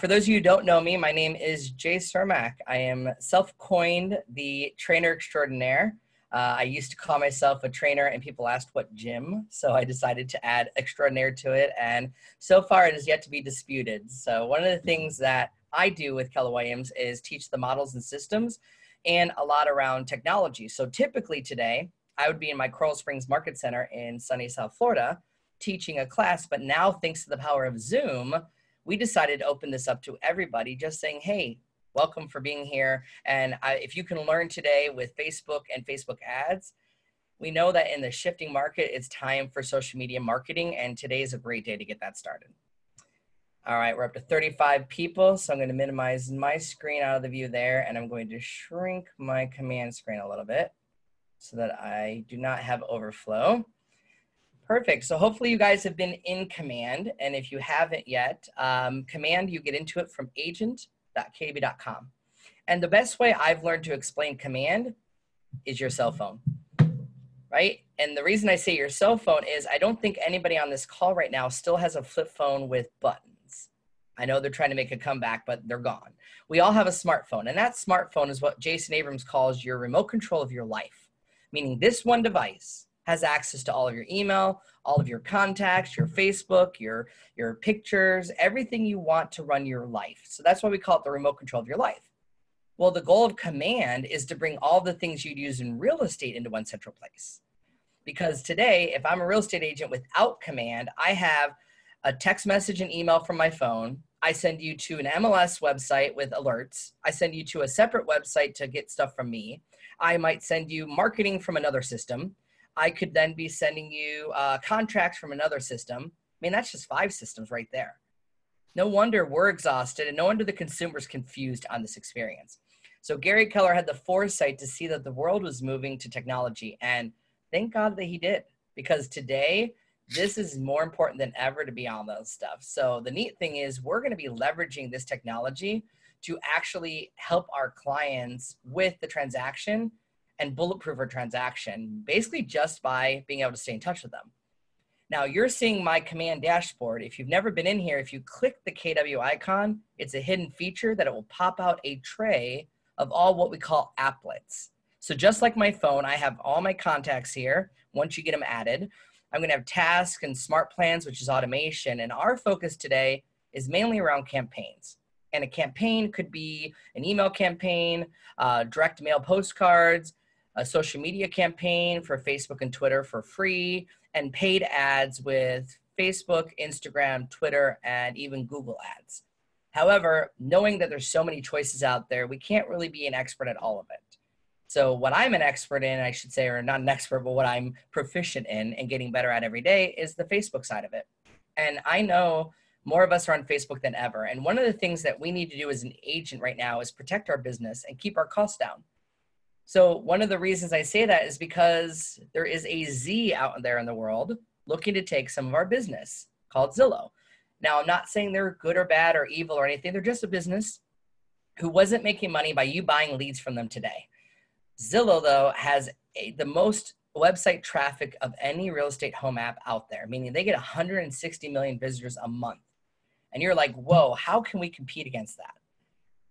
For those of you who don't know me, my name is Jay Cermak. I am self-coined the trainer extraordinaire. I used to call myself a trainer and people asked what gym, so I decided to add extraordinaire to it, and so far it is yet to be disputed. So one of the things that I do with Keller Williams is teach the models and systems and a lot around technology. So typically today, I would be in my Coral Springs Market Center in sunny South Florida teaching a class, but now thanks to the power of Zoom, we decided to open this up to everybody, just saying, hey, welcome for being here. And if you can learn today with Facebook and Facebook ads, we know that in the shifting market, it's time for social media marketing. And today is a great day to get that started. All right, we're up to 35 people. So I'm going to minimize my screen out of the view there. And I'm going to shrink my command screen a little bit so that I do not have overflow. Perfect. So hopefully you guys have been in Command. And if you haven't yet, Command, you get into it from agent.kb.com. And the best way I've learned to explain Command is your cell phone, right? And the reason I say your cell phone is I don't think anybody on this call right now still has a flip phone with buttons. I know they're trying to make a comeback, but they're gone. We all have a smartphone. And that smartphone is what Jason Abrams calls your remote control of your life, meaning this one device has access to all of your email, all of your contacts, your Facebook, your pictures, everything you want to run your life. So that's why we call it the remote control of your life. Well, the goal of Command is to bring all the things you'd use in real estate into one central place. Because today, if I'm a real estate agent without Command, I have a text message and email from my phone. I send you to an MLS website with alerts. I send you to a separate website to get stuff from me. I might send you marketing from another system. I could then be sending you contracts from another system. I mean, that's just 5 systems right there. No wonder we're exhausted and no wonder the consumer's confused on this experience. So Gary Keller had the foresight to see that the world was moving to technology, and thank God that he did, because today this is more important than ever to be on those stuff. So the neat thing is we're gonna be leveraging this technology to actually help our clients with the transaction and bulletproof our transaction, basically just by being able to stay in touch with them. Now you're seeing my Command dashboard. If you've never been in here, if you click the KW icon, it's a hidden feature that it will pop out a tray of all what we call applets. So just like my phone, I have all my contacts here. Once you get them added, I'm gonna have tasks and smart plans, which is automation. And our focus today is mainly around campaigns. And a campaign could be an email campaign, direct mail postcards, a social media campaign for Facebook and Twitter for free, and paid ads with Facebook, Instagram, Twitter, and even Google ads. However, knowing that there's so many choices out there, we can't really be an expert at all of it. So what I'm an expert in, I should say, or not an expert, but what I'm proficient in and getting better at every day is the Facebook side of it. And I know more of us are on Facebook than ever. And one of the things that we need to do as an agent right now is protect our business and keep our costs down. So one of the reasons I say that is because there is a Z out there in the world looking to take some of our business called Zillow. Now, I'm not saying they're good or bad or evil or anything. They're just a business who wasn't making money by you buying leads from them today. Zillow, though, has the most website traffic of any real estate home app out there, meaning they get 160 million visitors a month. And you're like, whoa, how can we compete against that?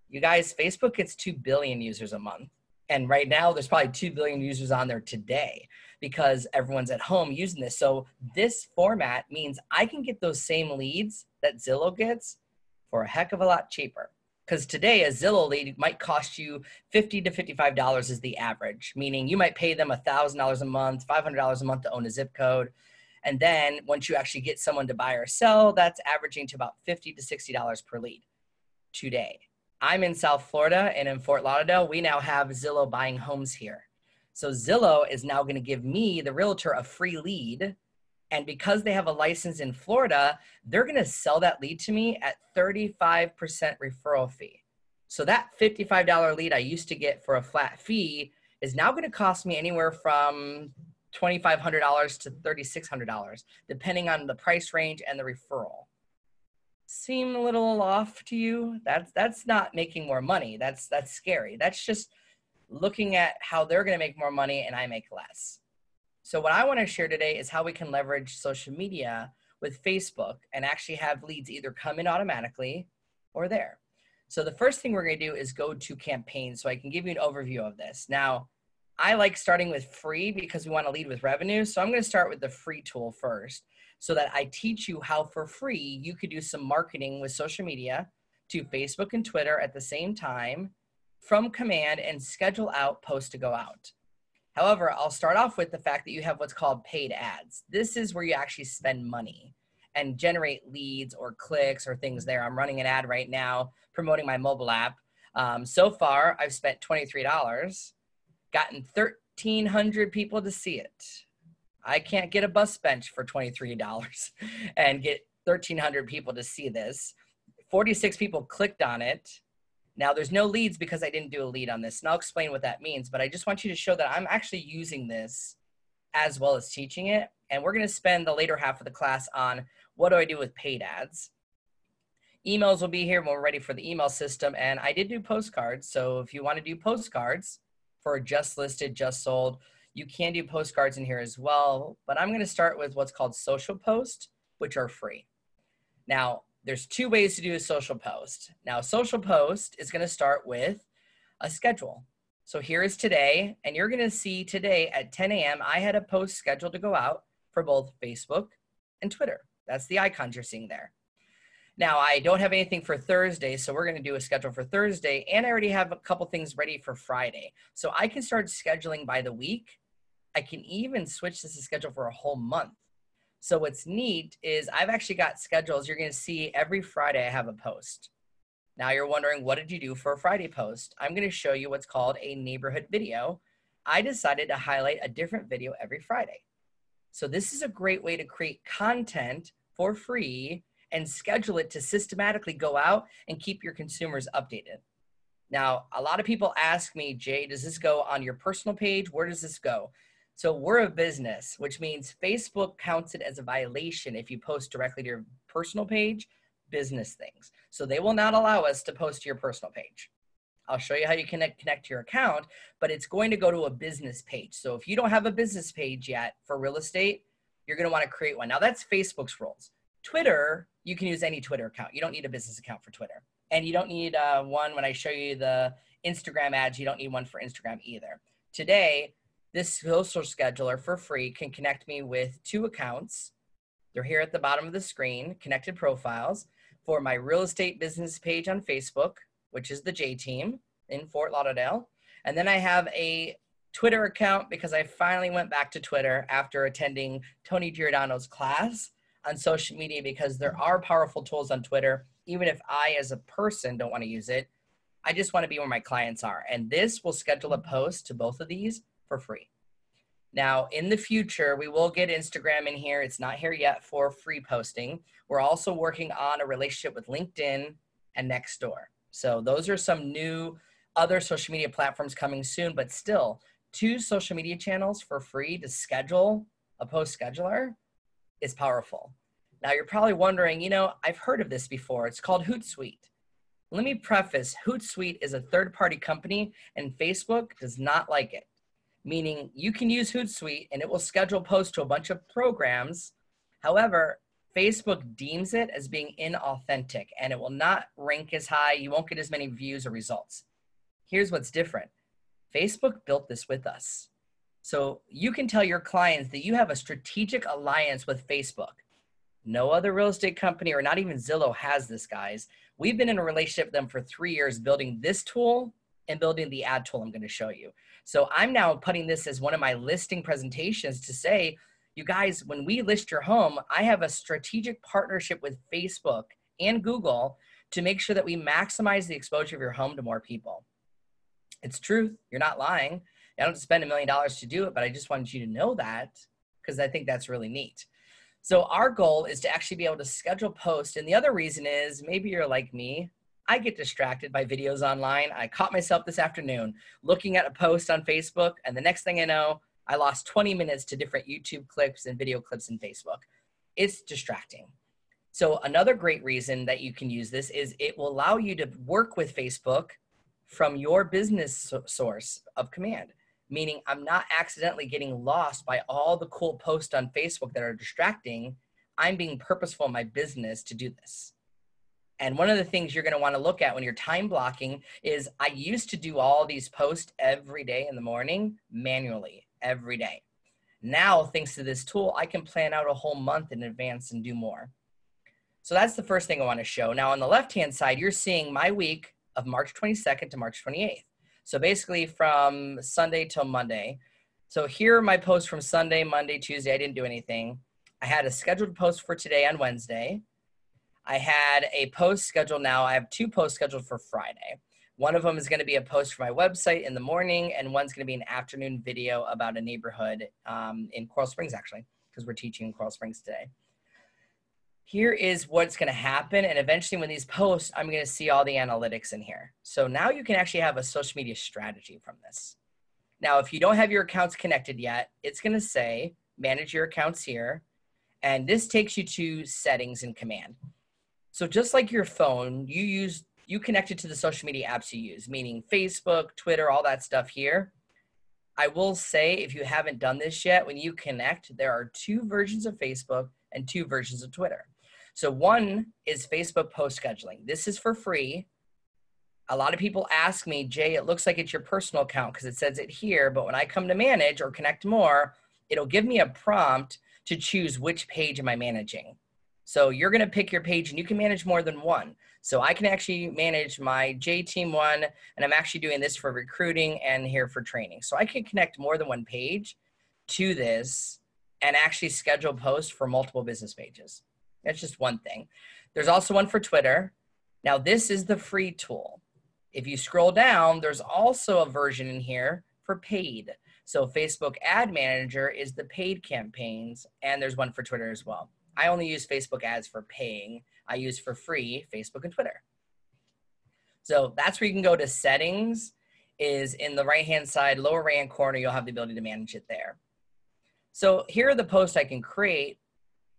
You guys, Facebook gets 2 billion users a month. And right now, there's probably 2 billion users on there today because everyone's at home using this. So this format means I can get those same leads that Zillow gets for a heck of a lot cheaper. Because today, a Zillow lead might cost you $50 to $55 is the average, meaning you might pay them $1,000 a month, $500 a month to own a zip code. And then once you actually get someone to buy or sell, that's averaging to about $50 to $60 per lead today. I'm in South Florida and in Fort Lauderdale, we now have Zillow buying homes here. So Zillow is now gonna give me, the realtor, a free lead. And because they have a license in Florida, they're gonna sell that lead to me at 35% referral fee. So that $55 lead I used to get for a flat fee is now gonna cost me anywhere from $2,500 to $3,600, depending on the price range and the referral. Seem a little off to you? That's not making more money. That's scary. That's just looking at how they're going to make more money and I make less. So what I want to share today is how we can leverage social media with Facebook and actually have leads either come in automatically or there. So the first thing we're going to do is go to campaigns. So I can give you an overview of this. Now, I like starting with free because we want to lead with revenue. So I'm going to start with the free tool first so that I teach you how for free you could do some marketing with social media to Facebook and Twitter at the same time from Command and schedule out posts to go out. However, I'll start off with the fact that you have what's called paid ads. This is where you actually spend money and generate leads or clicks or things there. I'm running an ad right now promoting my mobile app. So far, I've spent $23, gotten 1,300 people to see it. I can't get a bus bench for $23 and get 1,300 people to see this. 46 people clicked on it. Now there's no leads because I didn't do a lead on this, and I'll explain what that means, but I just want you to show that I'm actually using this as well as teaching it. And we're gonna spend the later half of the class on what do I do with paid ads. Emails will be here when we're ready for the email system. And I did do postcards. So if you wanna do postcards for just listed, just sold, you can do postcards in here as well. But I'm gonna start with what's called social posts, which are free. Now, there's two ways to do a social post. Now, social post is gonna start with a schedule. So here is today, and you're gonna see today at 10 a.m., I had a post scheduled to go out for both Facebook and Twitter. That's the icons you're seeing there. Now, I don't have anything for Thursday, so we're gonna do a schedule for Thursday, and I already have a couple things ready for Friday. So I can start scheduling by the week. I can even switch this to schedule for a whole month. So what's neat is I've actually got schedules. You're gonna see every Friday I have a post. Now you're wondering, what did you do for a Friday post? I'm gonna show you what's called a neighborhood video. I decided to highlight a different video every Friday. So this is a great way to create content for free and schedule it to systematically go out and keep your consumers updated. Now, a lot of people ask me, Jay, does this go on your personal page? Where does this go? So we're a business, which means Facebook counts it as a violation if you post directly to your personal page, business things. So they will not allow us to post to your personal page. I'll show you how you connect to your account, but it's going to go to a business page. So if you don't have a business page yet for real estate, you're going to want to create one. Now that's Facebook's rules. Twitter, you can use any Twitter account. You don't need a business account for Twitter. And you don't need one when I show you the Instagram ads. You don't need one for Instagram either. Today, this social scheduler for free can connect me with two accounts. They're here at the bottom of the screen, connected profiles for my real estate business page on Facebook, which is the J Team in Fort Lauderdale. And then I have a Twitter account because I finally went back to Twitter after attending Tony Giordano's class on social media, because there are powerful tools on Twitter. Even if I as a person don't wanna use it, I just wanna be where my clients are. And this will schedule a post to both of these for free. Now, in the future, we will get Instagram in here. It's not here yet for free posting. We're also working on a relationship with LinkedIn and Nextdoor. So those are some new other social media platforms coming soon, but still, two social media channels for free to schedule a post scheduler is powerful. Now, you're probably wondering, you know, I've heard of this before. It's called Hootsuite. Let me preface, Hootsuite is a third-party company, and Facebook does not like it. Meaning you can use Hootsuite and it will schedule posts to a bunch of programs. However, Facebook deems it as being inauthentic and it will not rank as high. You won't get as many views or results. Here's what's different. Facebook built this with us. So you can tell your clients that you have a strategic alliance with Facebook. No other real estate company or not even Zillow has this, guys. We've been in a relationship with them for 3 years building this tool and building the ad tool I'm going to show you. So I'm now putting this as one of my listing presentations to say, you guys, when we list your home, I have a strategic partnership with Facebook and Google to make sure that we maximize the exposure of your home to more people. It's truth. You're not lying. I don't spend $1 million to do it, but I just wanted you to know that because I think that's really neat. So our goal is to actually be able to schedule posts. And the other reason is maybe you're like me. I get distracted by videos online. I caught myself this afternoon looking at a post on Facebook, and the next thing I know, I lost 20 minutes to different YouTube clips and video clips in Facebook. It's distracting. So another great reason that you can use this is it will allow you to work with Facebook from your business source of Command, meaning I'm not accidentally getting lost by all the cool posts on Facebook that are distracting. I'm being purposeful in my business to do this. And one of the things you're going to want to look at when you're time blocking is I used to do all these posts every day in the morning, manually, every day. Now, thanks to this tool, I can plan out a whole month in advance and do more. So that's the first thing I want to show. Now, on the left-hand side, you're seeing my week of March 22nd to March 28th. So basically from Sunday till Monday. So here are my posts from Sunday, Monday, Tuesday. I didn't do anything. I had a scheduled post for today on Wednesday. I had a post scheduled now. I have two posts scheduled for Friday. One of them is going to be a post for my website in the morning, and one's going to be an afternoon video about a neighborhood in Coral Springs, actually, because we're teaching in Coral Springs today. Here is what's going to happen, and eventually when these post, I'm going to see all the analytics in here. So now you can actually have a social media strategy from this. Now, if you don't have your accounts connected yet, it's going to say manage your accounts here, and this takes you to settings and command. So just like your phone, you connect it to the social media apps you use, meaning Facebook, Twitter, all that stuff here. I will say, if you haven't done this yet, when you connect, there are two versions of Facebook and two versions of Twitter. So one is Facebook post scheduling. This is for free. A lot of people ask me, Jay, it looks like it's your personal account because it says it here, but when I come to manage or connect more, it'll give me a prompt to choose which page am I managing. So you're going to pick your page, and you can manage more than one. So I can actually manage my J Team one, and I'm actually doing this for recruiting and here for training. So I can connect more than one page to this and actually schedule posts for multiple business pages. That's just one thing. There's also one for Twitter. Now this is the free tool. If you scroll down, there's also a version in here for paid. So Facebook Ad Manager is the paid campaigns, and there's one for Twitter as well. I only use Facebook ads for paying. I use for free Facebook and Twitter. So that's where you can go to settings, is in the right-hand side, lower right-hand corner, you'll have the ability to manage it there. So here are the posts I can create,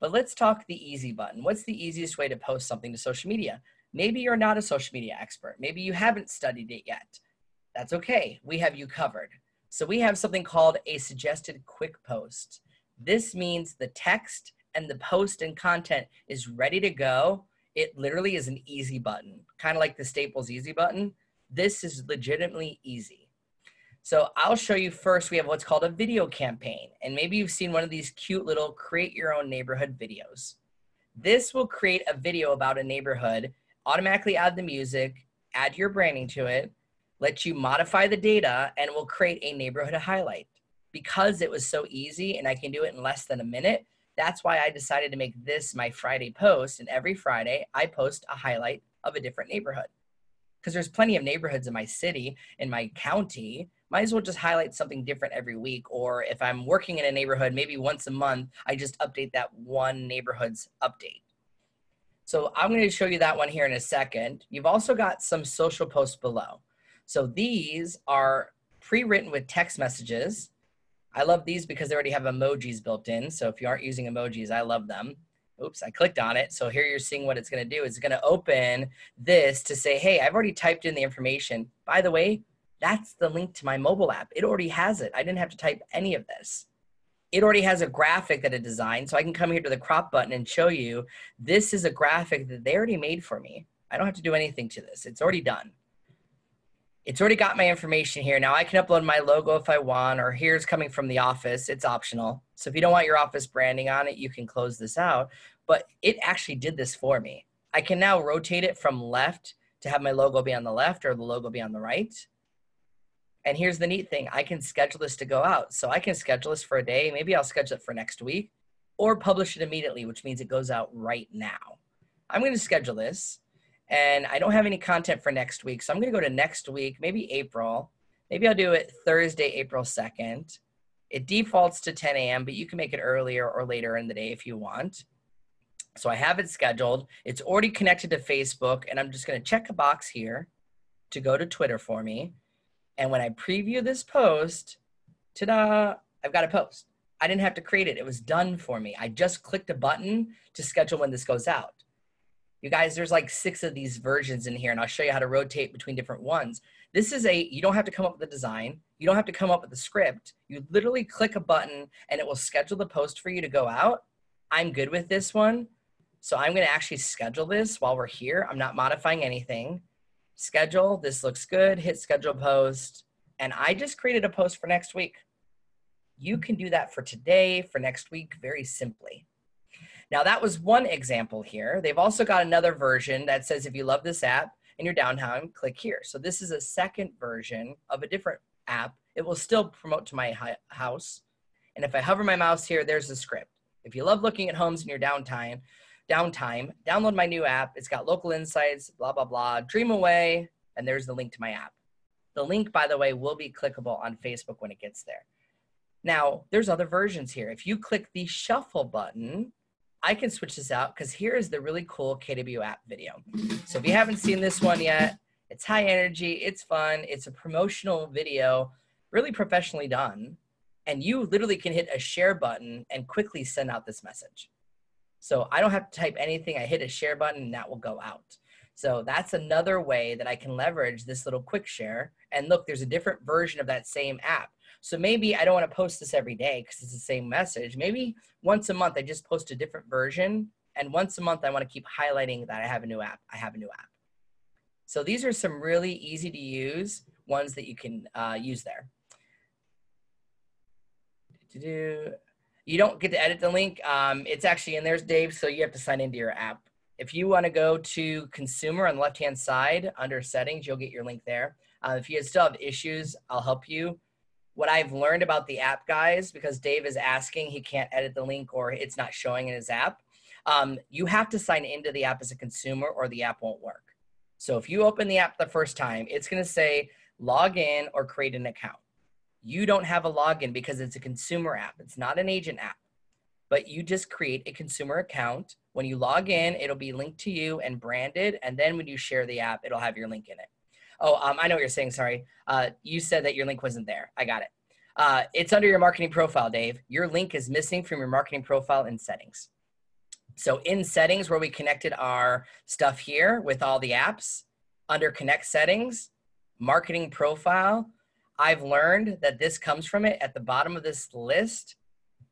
but let's talk the easy button. What's the easiest way to post something to social media? Maybe you're not a social media expert. Maybe you haven't studied it yet. That's okay, we have you covered. So we have something called a suggested quick post. This means the text and the post and content is ready to go. It literally is an easy button, kind of like the Staples easy button. This is legitimately easy. So I'll show you first, we have what's called a video campaign. And maybe you've seen one of these cute little create your own neighborhood videos. This will create a video about a neighborhood, automatically add the music, add your branding to it, let you modify the data, and will create a neighborhood highlight. Because it was so easy and I can do it in less than a minute, that's why I decided to make this my Friday post, and every Friday I post a highlight of a different neighborhood. Because there's plenty of neighborhoods in my city, in my county, might as well just highlight something different every week, or if I'm working in a neighborhood, maybe once a month, I just update that one neighborhood's update. So I'm going to show you that one here in a second. You've also got some social posts below. So these are pre-written with text messages. I love these because they already have emojis built in. So if you aren't using emojis, I love them. Oops, I clicked on it. So here you're seeing what it's going to do. It's going to open this to say, hey, I've already typed in the information. By the way, that's the link to my mobile app. It already has it. I didn't have to type any of this. It already has a graphic that it designed. So I can come here to the crop button and show you, this is a graphic that they already made for me. I don't have to do anything to this. It's already done. It's already got my information here. Now I can upload my logo if I want, or here's coming from the office. It's optional. So if you don't want your office branding on it, you can close this out, but it actually did this for me. I can now rotate it from left to have my logo be on the left or the logo be on the right. And here's the neat thing. I can schedule this to go out. So I can schedule this for a day. Maybe I'll schedule it for next week or publish it immediately, which means it goes out right now. I'm going to schedule this. And I don't have any content for next week. So I'm going to go to next week, maybe April. Maybe I'll do it Thursday, April 2nd. It defaults to 10 a.m., but you can make it earlier or later in the day if you want. So I have it scheduled. It's already connected to Facebook. And I'm just going to check a box here to go to Twitter for me. And when I preview this post, ta-da, I've got a post. I didn't have to create it. It was done for me. I just clicked a button to schedule when this goes out. You guys, there's like 6 of these versions in here, and I'll show you how to rotate between different ones. This is you don't have to come up with the design. You don't have to come up with the script. You literally click a button and it will schedule the post for you to go out. I'm good with this one. So I'm going to actually schedule this while we're here. I'm not modifying anything. Schedule. This looks good. Hit schedule post. And I just created a post for next week. You can do that for today, for next week, very simply. Now that was one example here. They've also got another version that says, if you love this app and you're downtown, click here. So this is a second version of a different app. It will still promote to my house. And if I hover my mouse here, there's the script. If you love looking at homes in your downtime, download my new app. It's got local insights, blah, blah, blah, dream away. And there's the link to my app. The link, by the way, will be clickable on Facebook when it gets there. Now, there's other versions here. If you click the shuffle button, I can switch this out because here is the really cool KW app video. So if you haven't seen this one yet, it's high energy, it's fun, it's a promotional video, really professionally done. And you literally can hit a share button and quickly send out this message. So I don't have to type anything. I hit a share button and that will go out. So that's another way that I can leverage this little quick share. And look, there's a different version of that same app. So maybe I don't want to post this every day because it's the same message. Maybe once a month, I just post a different version. And once a month, I want to keep highlighting that I have a new app. So these are some really easy to use ones that you can use there. You don't get to edit the link. It's actually in there, Dave. So you have to sign into your app. If you want to go to consumer on the left-hand side under settings, you'll get your link there. If you still have issues, I'll help you. What I've learned about the app, guys, because Dave is asking, he can't edit the link or it's not showing in his app. You have to sign into the app as a consumer or the app won't work. So if you open the app the first time, it's going to say log in or create an account. You don't have a login because it's a consumer app. It's not an agent app, but you just create a consumer account. When you log in, it'll be linked to you and branded. And then when you share the app, it'll have your link in it. Oh, I know what you're saying. Sorry. You said that your link wasn't there. I got it. It's under your marketing profile, Dave. Your link is missing from your marketing profile in settings. So in settings where we connected our stuff here with all the apps, under connect settings, marketing profile, I've learned that this comes from it. At the bottom of this list,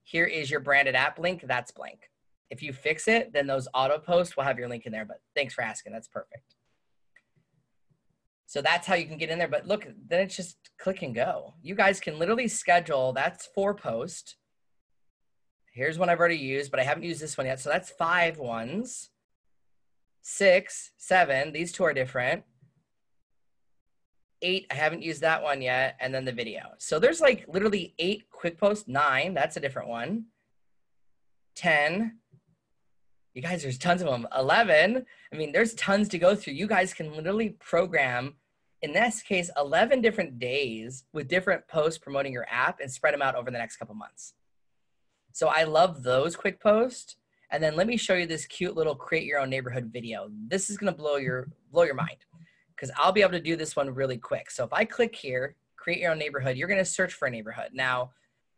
here is your branded app link. That's blank. If you fix it, then those auto posts will have your link in there, but thanks for asking. That's perfect. So that's how you can get in there, but look, then it's just click and go. You guys can literally schedule. That's 4 posts. Here's one I've already used, but I haven't used this one yet. So that's 5 ones, 6, 7. These 2 are different. 8, I haven't used that one yet. And then the video. So there's like literally 8 quick posts, 9, that's a different one. 10, you guys, there's tons of them. 11, I mean, there's tons to go through. You guys can literally program, in this case, 11 different days with different posts promoting your app and spread them out over the next couple months. So I love those quick posts. And then let me show you this cute little create your own neighborhood video. This is gonna blow your mind, because I'll be able to do this one really quick. So if I click here, create your own neighborhood, you're gonna search for a neighborhood. Now,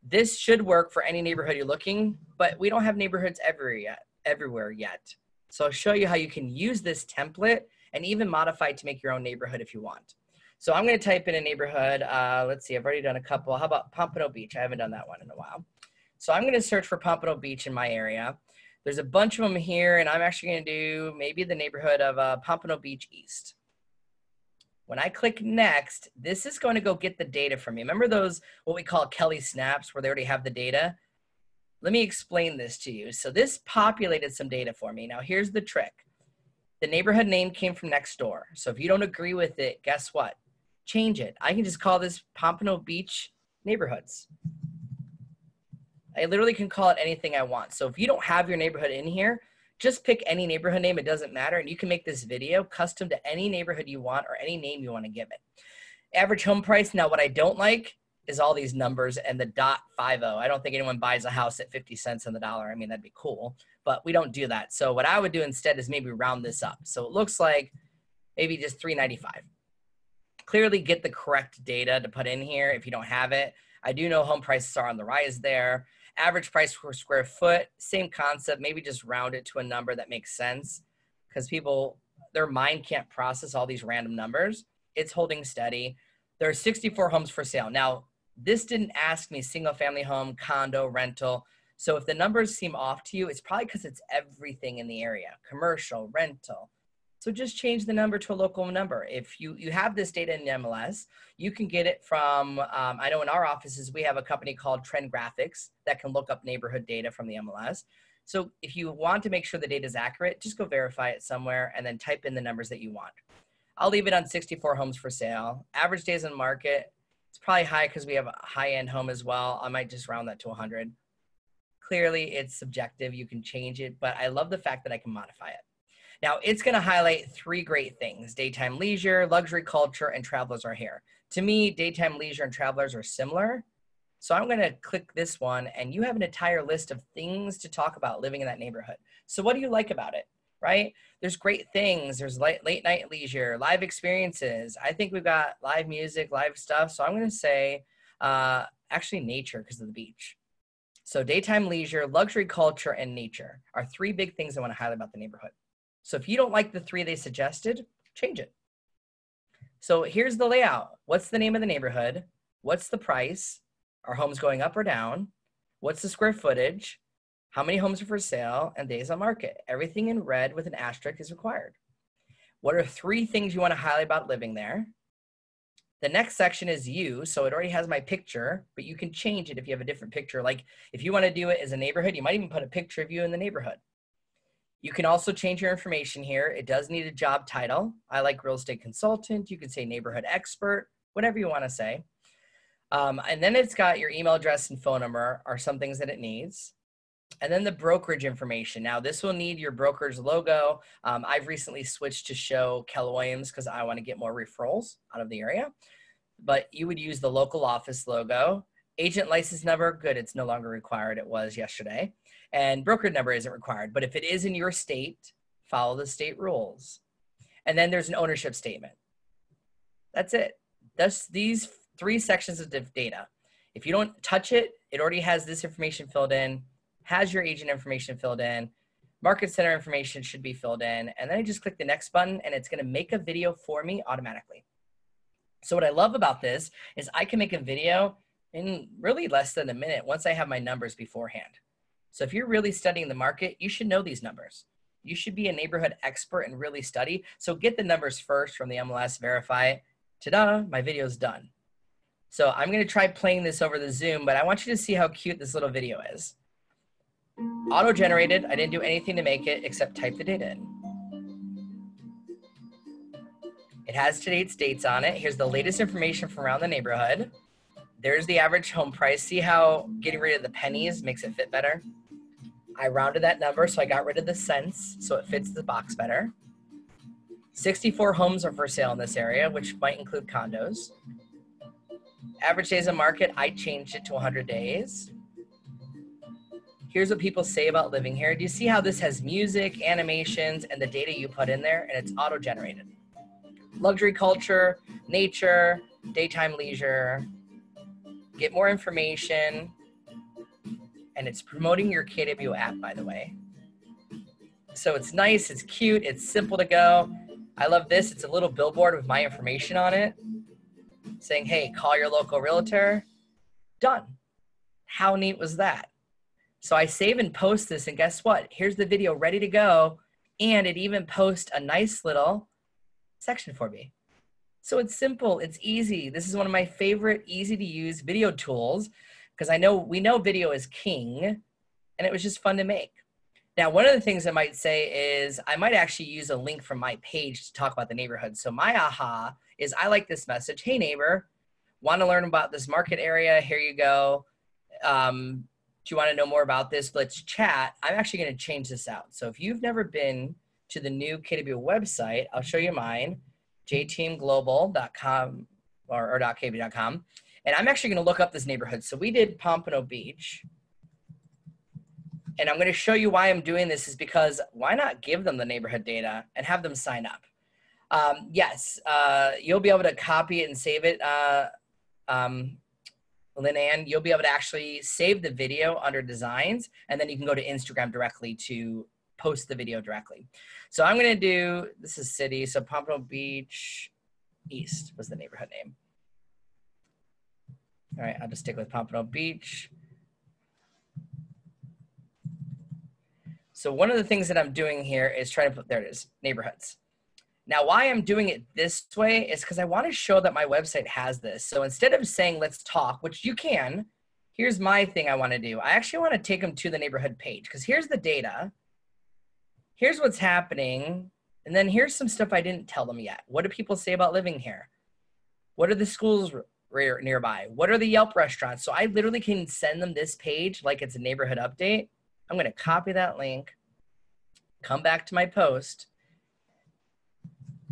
this should work for any neighborhood you're looking, but we don't have neighborhoods everywhere yet. So I'll show you how you can use this template and even modify it to make your own neighborhood if you want. So I'm gonna type in a neighborhood. Let's see, I've already done a couple. How about Pompano Beach? I haven't done that one in a while. So I'm gonna search for Pompano Beach in my area. There's a bunch of them here, and I'm actually gonna do maybe the neighborhood of Pompano Beach East. When I click next, this is going to go get the data from me. Remember those, what we call Kelly snaps, where they already have the data? Let me explain this to you. So this populated some data for me. Now here's the trick. The neighborhood name came from Nextdoor. So if you don't agree with it, guess what? Change it. I can just call this Pompano Beach Neighborhoods. I literally can call it anything I want. So if you don't have your neighborhood in here, just pick any neighborhood name, it doesn't matter. And you can make this video custom to any neighborhood you want or any name you want to give it. Average home price. Now, what I don't like is all these numbers and the .50. I don't think anyone buys a house at 50 cents on the dollar. I mean, that'd be cool, but we don't do that. So what I would do instead is maybe round this up. So it looks like maybe just $395. Clearly get the correct data to put in here if you don't have it. I do know home prices are on the rise there. Average price per square foot, same concept, maybe just round it to a number that makes sense because people, their mind can't process all these random numbers. It's holding steady. There are 64 homes for sale. Now, this didn't ask me single family home, condo, rental. So if the numbers seem off to you, it's probably because it's everything in the area, commercial, rental. So just change the number to a local number. If you have this data in the MLS, you can get it from, I know in our offices, we have a company called Trend Graphics that can look up neighborhood data from the MLS. So if you want to make sure the data is accurate, just go verify it somewhere and then type in the numbers that you want. I'll leave it on 64 homes for sale. Average days on market, it's probably high because we have a high-end home as well. I might just round that to 100. Clearly, it's subjective. You can change it, but I love the fact that I can modify it. Now, it's going to highlight three great things: daytime leisure, luxury culture, and travelers are here. To me, daytime leisure and travelers are similar. So I'm going to click this one, and you have an entire list of things to talk about living in that neighborhood. So what do you like about it, right? There's great things. There's late night leisure, live experiences. I think we've got live music, live stuff. So I'm going to say actually nature because of the beach. So daytime leisure, luxury culture, and nature are three big things I want to highlight about the neighborhood. So if you don't like the three they suggested, change it. So here's the layout. What's the name of the neighborhood? What's the price? Are homes going up or down? What's the square footage? How many homes are for sale and days on market? Everything in red with an asterisk is required. What are three things you want to highlight about living there? The next section is you, so it already has my picture, but you can change it if you have a different picture. Like if you want to do it as a neighborhood, you might even put a picture of you in the neighborhood. You can also change your information here. It does need a job title. I like real estate consultant. You could say neighborhood expert, whatever you want to say. And then it's got your email address and phone number are some things that it needs. And then the brokerage information. Now this will need your broker's logo. I've recently switched to show Keller Williams because I want to get more referrals out of the area. But you would use the local office logo. Agent license number, good, it's no longer required. It was yesterday. And broker number isn't required. But if it is in your state, follow the state rules. And then there's an ownership statement. That's it. That's these three sections of data. If you don't touch it, it already has this information filled in. Has your agent information filled in, market center information should be filled in, and then I just click the next button and it's gonna make a video for me automatically. So what I love about this is I can make a video in really less than a minute once I have my numbers beforehand. So if you're really studying the market, you should know these numbers. You should be a neighborhood expert and really study. So get the numbers first from the MLS, verify it. Ta-da, my video's done. So I'm gonna try playing this over the Zoom, but I want you to see how cute this little video is. Auto-generated. I didn't do anything to make it except type the data in. It has today's dates on it. Here's the latest information from around the neighborhood. There's the average home price. See how getting rid of the pennies makes it fit better? I rounded that number, so I got rid of the cents, so it fits the box better. 64 homes are for sale in this area, which might include condos. Average days on market, I changed it to 100 days. Here's what people say about living here. Do you see how this has music, animations, and the data you put in there, and it's auto-generated? Luxury culture, nature, daytime leisure, get more information, and it's promoting your KW app, by the way. So it's nice, it's cute, it's simple to go. I love this, it's a little billboard with my information on it, saying, hey, call your local realtor, done. How neat was that? So I save and post this, and guess what? Here's the video ready to go, and it even posts a nice little section for me. So it's simple, it's easy. This is one of my favorite easy to use video tools because we know video is king, and it was just fun to make. Now, one of the things I might say is I might actually use a link from my page to talk about the neighborhood. So my aha is I like this message. Hey neighbor, want to learn about this market area? Here you go. Do you want to know more about this? Let's chat. I'm actually going to change this out. So if you've never been to the new KW website, I'll show you mine, jteamglobal.com or .kb.com. And I'm actually going to look up this neighborhood. So we did Pompano Beach. And I'm going to show you why I'm doing this is because why not give them the neighborhood data and have them sign up? Yes, you'll be able to copy it and save it. Lynn Ann, you'll be able to actually save the video under designs, and then you can go to Instagram directly to post the video directly. So I'm going to do, this is city, so Pompano Beach East was the neighborhood name. All right, I'll just stick with Pompano Beach. So one of the things that I'm doing here is trying to put, there it is, neighborhoods. Now, why I'm doing it this way is because I want to show that my website has this. So instead of saying, let's talk, which you can, here's my thing I want to do. I actually want to take them to the neighborhood page because here's the data. Here's what's happening. And then here's some stuff I didn't tell them yet. What do people say about living here? What are the schools nearby? What are the Yelp restaurants? So I literally can send them this page like it's a neighborhood update. I'm going to copy that link, come back to my post,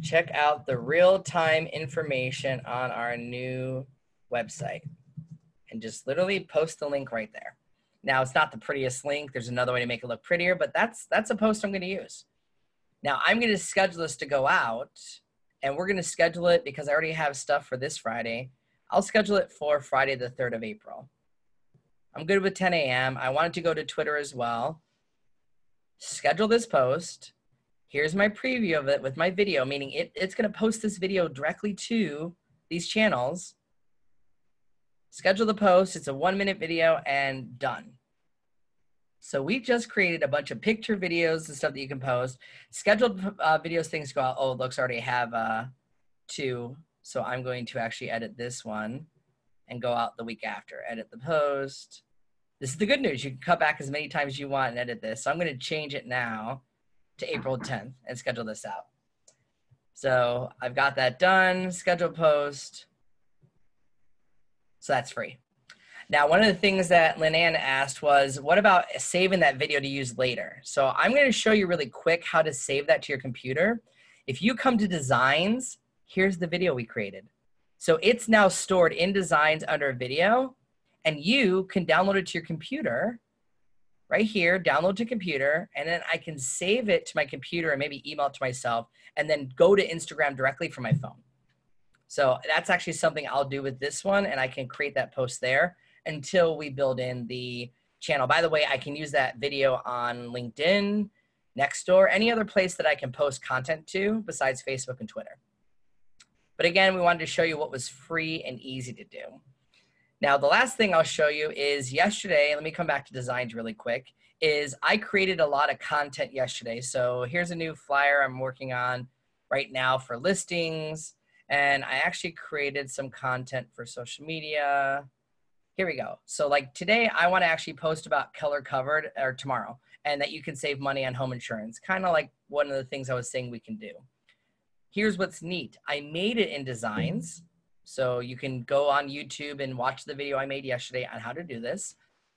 check out the real-time information on our new website, and just literally post the link right there. Now, it's not the prettiest link. There's another way to make it look prettier, but that's a post I'm going to use. Now, I'm going to schedule this to go out, and we're going to schedule it because I already have stuff for this Friday. I'll schedule it for Friday, the 3rd of April. I'm good with 10 a.m. I wanted to go to Twitter as well. Schedule this post. Here's my preview of it with my video, meaning it's going to post this video directly to these channels. Schedule the post. It's a 1-minute video and done. So we've just created a bunch of picture videos and stuff that you can post. Scheduled videos, things go out. Oh, it looks already have 2. So I'm going to actually edit this one and go out the week after. Edit the post. This is the good news. You can cut back as many times as you want and edit this. So I'm going to change it now to April 10th and schedule this out. So I've got that done, schedule post. So that's free. Now, one of the things that Lynn-Ann asked was, what about saving that video to use later? So I'm going to show you really quick how to save that to your computer. If you come to designs, here's the video we created. So it's now stored in designs under video, and you can download it to your computer right here, download to computer, and then I can save it to my computer and maybe email it to myself and then go to Instagram directly from my phone. So that's actually something I'll do with this one, and I can create that post there until we build in the channel. By the way, I can use that video on LinkedIn, Nextdoor, any other place that I can post content to besides Facebook and Twitter. But again, we wanted to show you what was free and easy to do. Now, the last thing I'll show you is yesterday, let me come back to designs really quick, is I created a lot of content yesterday. So here's a new flyer I'm working on right now for listings. And I actually created some content for social media. Here we go. So like today, I want to actually post about Keller Covered, or tomorrow, and that you can save money on home insurance. Kind of like one of the things I was saying we can do. Here's what's neat. I made it in designs. So you can go on YouTube and watch the video I made yesterday on how to do this.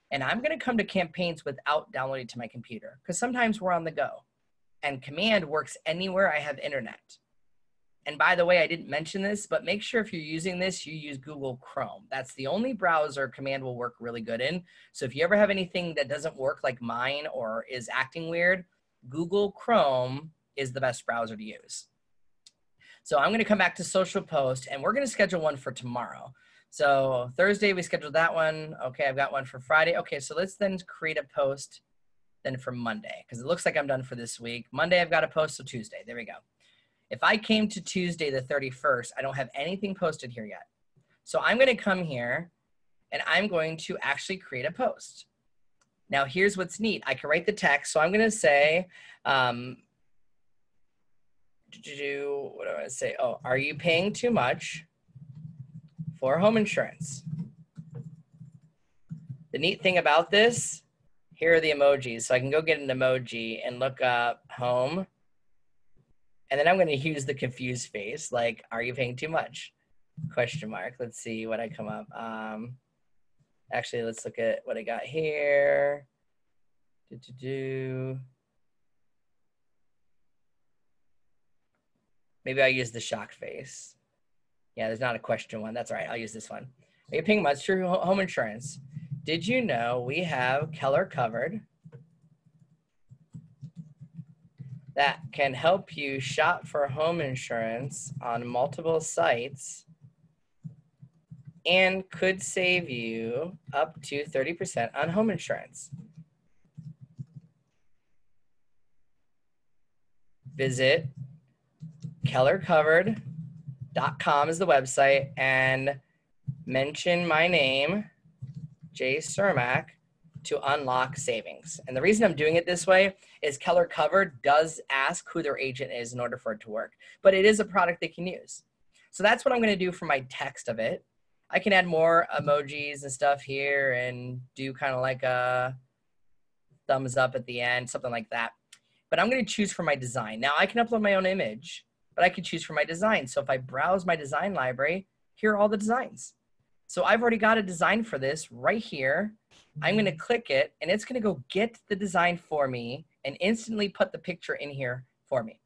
And I'm going to come to campaigns without downloading to my computer because sometimes we're on the go. And Command works anywhere I have internet. And by the way, I didn't mention this, but make sure if you're using this, you use Google Chrome. That's the only browser Command will work really good in. So if you ever have anything that doesn't work like mine or is acting weird, Google Chrome is the best browser to use. So I'm going to come back to social post, and we're going to schedule one for tomorrow. So Thursday, we scheduled that one. Okay, I've got one for Friday. Okay, so let's then create a post then for Monday, because it looks like I'm done for this week. Monday, I've got a post, so Tuesday. There we go. If I came to Tuesday the 31st, I don't have anything posted here yet. So I'm going to come here, and I'm going to actually create a post. Now, here's what's neat. I can write the text, so I'm going to say... what do I say? Oh, are you paying too much for home insurance? The neat thing about this, here are the emojis. So I can go get an emoji and look up home. And then I'm going to use the confused face, like, are you paying too much? Question mark. Let's see what I come up. Actually, let's look at what I got here. Maybe I'll use the shocked face. Yeah, there's not a question one. That's all right. I'll use this one. Are you paying much for home insurance? Did you know we have Keller Covered that can help you shop for home insurance on multiple sites and could save you up to 30% on home insurance? Visit kellercovered.com is the website and mention my name, Jay Cermak, to unlock savings. And the reason I'm doing it this way is Keller Cover does ask who their agent is in order for it to work, but it is a product they can use. So that's what I'm going to do for my text of it. I can add more emojis and stuff here and do kind of like a thumbs up at the end, something like that. But I'm going to choose for my design. Now I can upload my own image, but I can choose for my design. So if I browse my design library, here are all the designs. So I've already got a design for this right here. I'm going to click it and it's going to go get the design for me and instantly put the picture in here for me.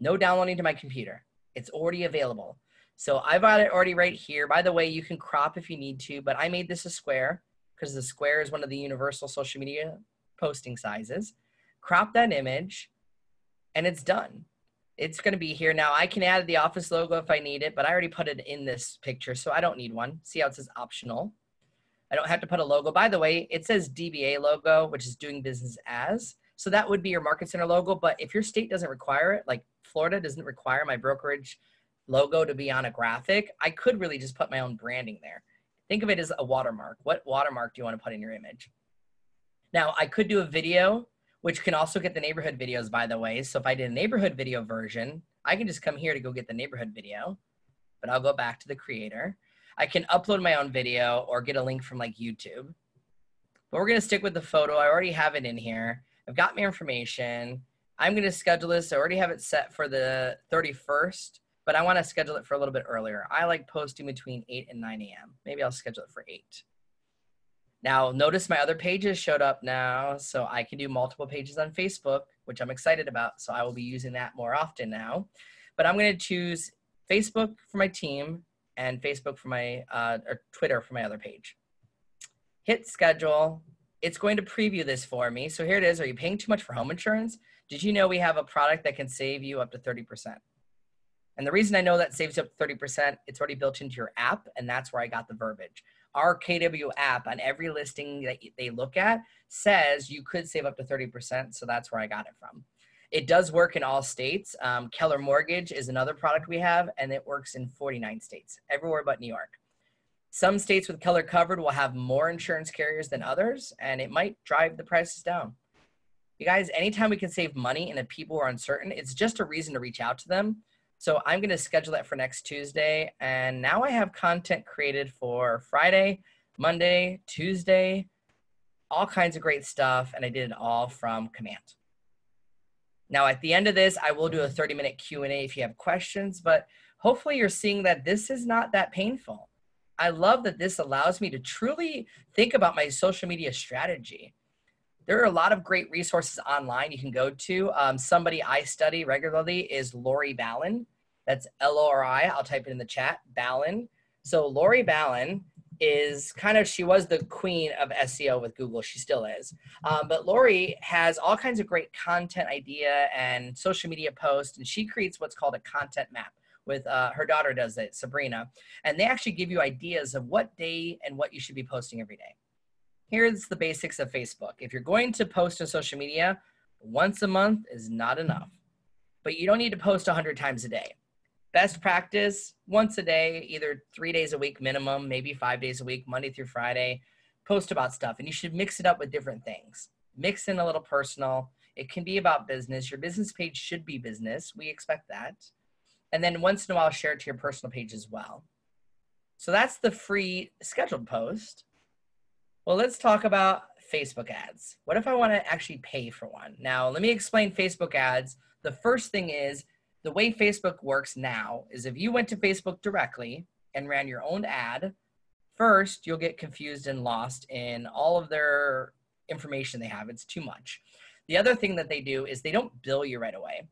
No downloading to my computer. It's already available. So I've got it already right here. By the way, you can crop if you need to, but I made this a square because the square is one of the universal social media posting sizes. Crop that image and it's done. It's going to be here. Now I can add the office logo if I need it, but I already put it in this picture, so I don't need one. See how it says optional. I don't have to put a logo. By the way, it says DBA logo, which is doing business as. So that would be your market center logo. But if your state doesn't require it, like Florida doesn't require my brokerage logo to be on a graphic, I could really just put my own branding there. Think of it as a watermark. What watermark do you want to put in your image? Now I could do a video, which can also get the neighborhood videos, by the way. So if I did a neighborhood video version, I can just come here to go get the neighborhood video, but I'll go back to the creator. I can upload my own video or get a link from like YouTube, but we're going to stick with the photo. I already have it in here. I've got my information. I'm going to schedule this. I already have it set for the 31st, but I want to schedule it for a little bit earlier. I like posting between 8 and 9 a.m. Maybe I'll schedule it for 8. Now, notice my other pages showed up now, so I can do multiple pages on Facebook, which I'm excited about, so I will be using that more often now. But I'm going to choose Facebook for my team and Facebook for my, or Twitter for my other page. Hit schedule. It's going to preview this for me. So here it is. Are you paying too much for home insurance? Did you know we have a product that can save you up to 30%? And the reason I know that saves you up to 30%, it's already built into your app, and that's where I got the verbiage. Our KW app on every listing that they look at says you could save up to 30%, so that's where I got it from. It does work in all states. Keller Mortgage is another product we have, and it works in 49 states, everywhere but New York. Some states with Keller Covered will have more insurance carriers than others, and it might drive the prices down. You guys, anytime we can save money and if people are uncertain, it's just a reason to reach out to them. So I'm going to schedule that for next Tuesday. And now I have content created for Friday, Monday, Tuesday, all kinds of great stuff. And I did it all from Command. Now at the end of this, I will do a 30-minute Q&A if you have questions, but hopefully you're seeing that this is not that painful. I love that this allows me to truly think about my social media strategy. There are a lot of great resources online you can go to. Somebody I study regularly is Lori Ballen. That's L-O-R-I. I'll type it in the chat, Ballen. So Lori Ballen is kind of, she was the queen of SEO with Google. She still is. But Lori has all kinds of great content idea and social media posts, and she creates what's called a content map with her daughter does it, Sabrina. And they actually give you ideas of what day and what you should be posting every day. Here's the basics of Facebook. If you're going to post on social media, once a month is not enough, but you don't need to post 100 times a day. Best practice, once a day, either 3 days a week minimum, maybe 5 days a week, Monday through Friday, post about stuff. And you should mix it up with different things. Mix in a little personal. It can be about business. Your business page should be business. We expect that. And then once in a while, share it to your personal page as well. So that's the free scheduled post. Well, let's talk about Facebook ads. What if I want to actually pay for one? Now, let me explain Facebook ads. The first thing is the way Facebook works now is if you went to Facebook directly and ran your own ad, first, you'll get confused and lost in all of their information they have. It's too much. The other thing that they do is they don't bill you right away.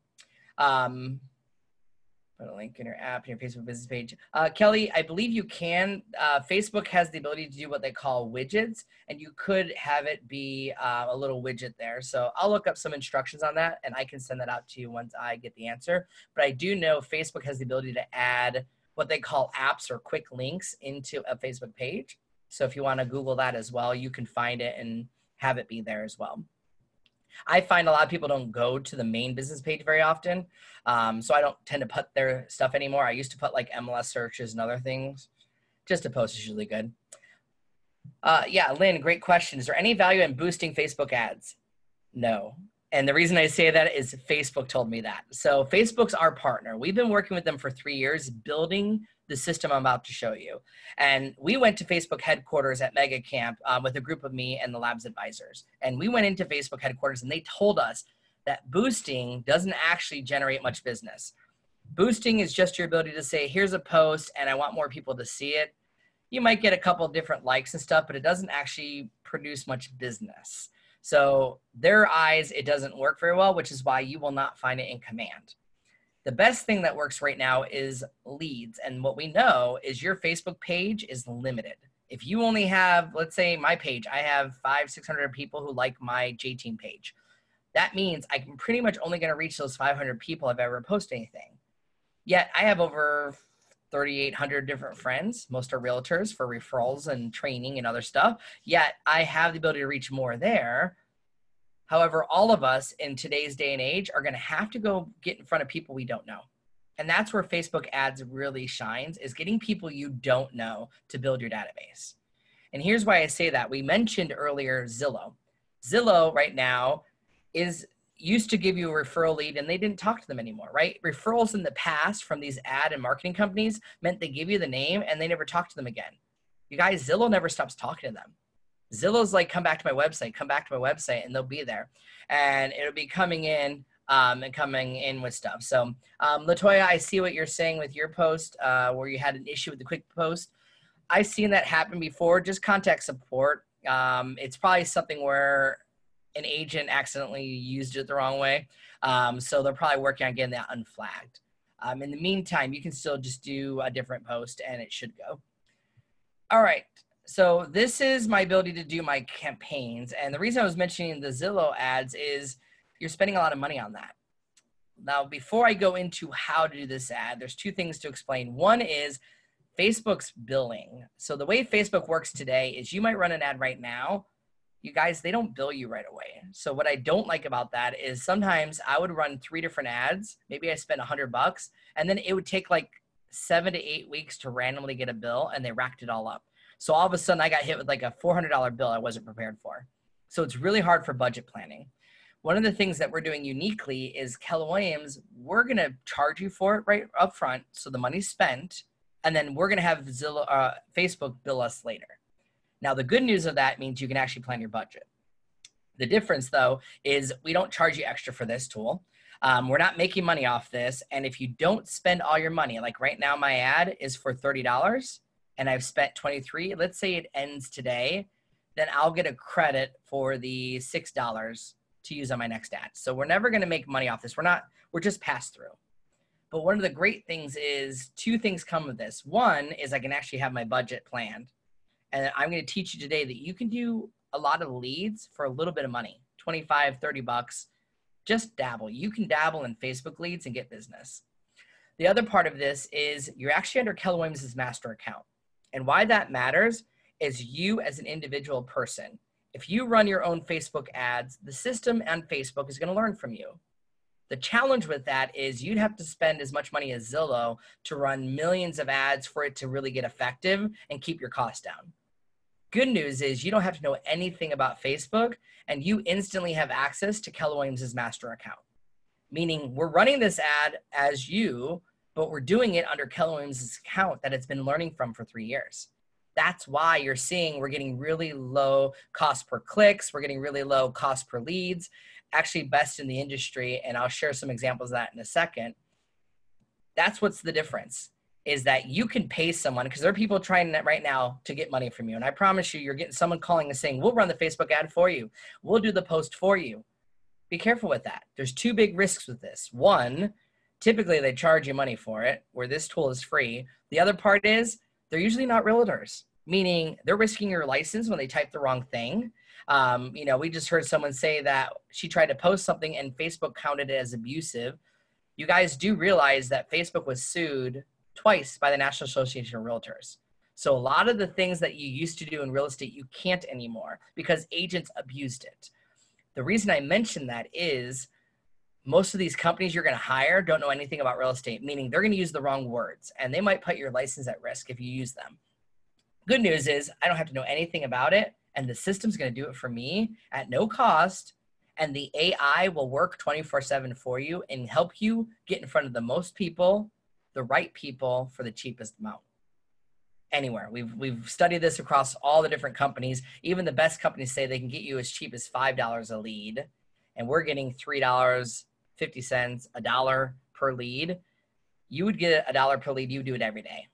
Put a link in your app, in your Facebook business page. Kelly, I believe you can. Facebook has the ability to do what they call widgets, and you could have it be a little widget there. So I'll look up some instructions on that, and I can send that out to you once I get the answer. But I do know Facebook has the ability to add what they call apps or quick links into a Facebook page. So if you want to Google that as well, you can find it and have it be there as well. I find a lot of people don't go to the main business page very often. So I don't tend to put their stuff anymore. I used to put like MLS searches and other things. Just a post is usually good. Yeah, Lynn, great question. Is there any value in boosting Facebook ads? No. And the reason I say that is Facebook told me that. So Facebook's our partner. We've been working with them for 3 years, building the system I'm about to show you. And we went to Facebook headquarters at Mega Camp with a group of me and the lab's advisors. And we went into Facebook headquarters and they told us that boosting doesn't actually generate much business. Boosting is just your ability to say, here's a post and I want more people to see it. You might get a couple of different likes and stuff, but it doesn't actually produce much business. So their eyes, it doesn't work very well, which is why you will not find it in Command. The best thing that works right now is leads. And what we know is your Facebook page is limited. If you only have, let's say my page, I have 500-600 people who like my J Team page. That means I'm pretty much only going to reach those 500 people if I ever post anything. Yet I have over 3,800 different friends, most are realtors for referrals and training and other stuff. Yet I have the ability to reach more there. However, all of us in today's day and age are going to have to go get in front of people we don't know. And that's where Facebook ads really shines, is getting people you don't know to build your database. And here's why I say that. We mentioned earlier Zillow. Zillow right now is used to give you a referral lead and they didn't talk to them anymore, right? Referrals in the past from these ad and marketing companies meant they give you the name and they never talk to them again. You guys, Zillow never stops talking to them. Zillow's like, come back to my website, come back to my website, and they'll be there. And it'll be coming in and coming in with stuff. So Latoya, I see what you're saying with your post where you had an issue with the quick post. I've seen that happen before, just contact support. It's probably something where an agent accidentally used it the wrong way. So they're probably working on getting that unflagged. In the meantime, you can still just do a different post and it should go. All right, so this is my ability to do my campaigns. And the reason I was mentioning the Zillow ads is you're spending a lot of money on that. Now, before I go into how to do this ad, there's two things to explain. One is Facebook's billing. So the way Facebook works today is you might run an ad right now. You guys, they don't bill you right away. So what I don't like about that is sometimes I would run 3 different ads. Maybe I spent $100 and then it would take like 7 to 8 weeks to randomly get a bill and they racked it all up. So all of a sudden I got hit with like a $400 bill I wasn't prepared for. So it's really hard for budget planning. One of the things that we're doing uniquely is Keller Williams, we're going to charge you for it right up front. So the money's spent and then we're going to have Zillow, Facebook bill us later. Now, the good news of that means you can actually plan your budget. The difference, though, is we don't charge you extra for this tool. We're not making money off this. And if you don't spend all your money, like right now, my ad is for $30 and I've spent $23. Let's say it ends today, then I'll get a credit for the $6 to use on my next ad. So we're never going to make money off this. We're just pass through. But one of the great things is 2 things come with this. One is I can actually have my budget planned. And I'm going to teach you today that you can do a lot of leads for a little bit of money, 25, 30 bucks, just dabble. You can dabble in Facebook leads and get business. The other part of this is you're actually under Keller Williams' master account. And why that matters is you as an individual person. If you run your own Facebook ads, the system on Facebook is going to learn from you. The challenge with that is you'd have to spend as much money as Zillow to run millions of ads for it to really get effective and keep your costs down. Good news is you don't have to know anything about Facebook and you instantly have access to Keller Williams' master account. Meaning we're running this ad as you, but we're doing it under Keller Williams' account that it's been learning from for 3 years. That's why you're seeing we're getting really low cost per clicks. We're getting really low cost per leads, actually best in the industry. And I'll share some examples of that in a second. That's what's the difference. Is that you can pay someone, because there are people trying that right now to get money from you. And I promise you, you're getting someone calling and saying, we'll run the Facebook ad for you. We'll do the post for you. Be careful with that. There's 2 big risks with this. One, typically they charge you money for it, where this tool is free. The other part is they're usually not realtors, meaning they're risking your license when they type the wrong thing. You know, we just heard someone say that she tried to post something and Facebook counted it as abusive. You guys do realize that Facebook was sued twice by the National Association of Realtors. So a lot of the things that you used to do in real estate, you can't anymore because agents abused it. The reason I mention that is most of these companies you're going to hire don't know anything about real estate, meaning they're going to use the wrong words and they might put your license at risk if you use them. Good news is I don't have to know anything about it, and the system's going to do it for me at no cost. And the AI will work 24/7 for you and help you get in front of the most people, the right people, for the cheapest amount. Anywhere. We've studied this across all the different companies. Even the best companies say they can get you as cheap as $5 a lead. And we're getting $3.50, $1 per lead. You would get $1 per lead. You do it every day.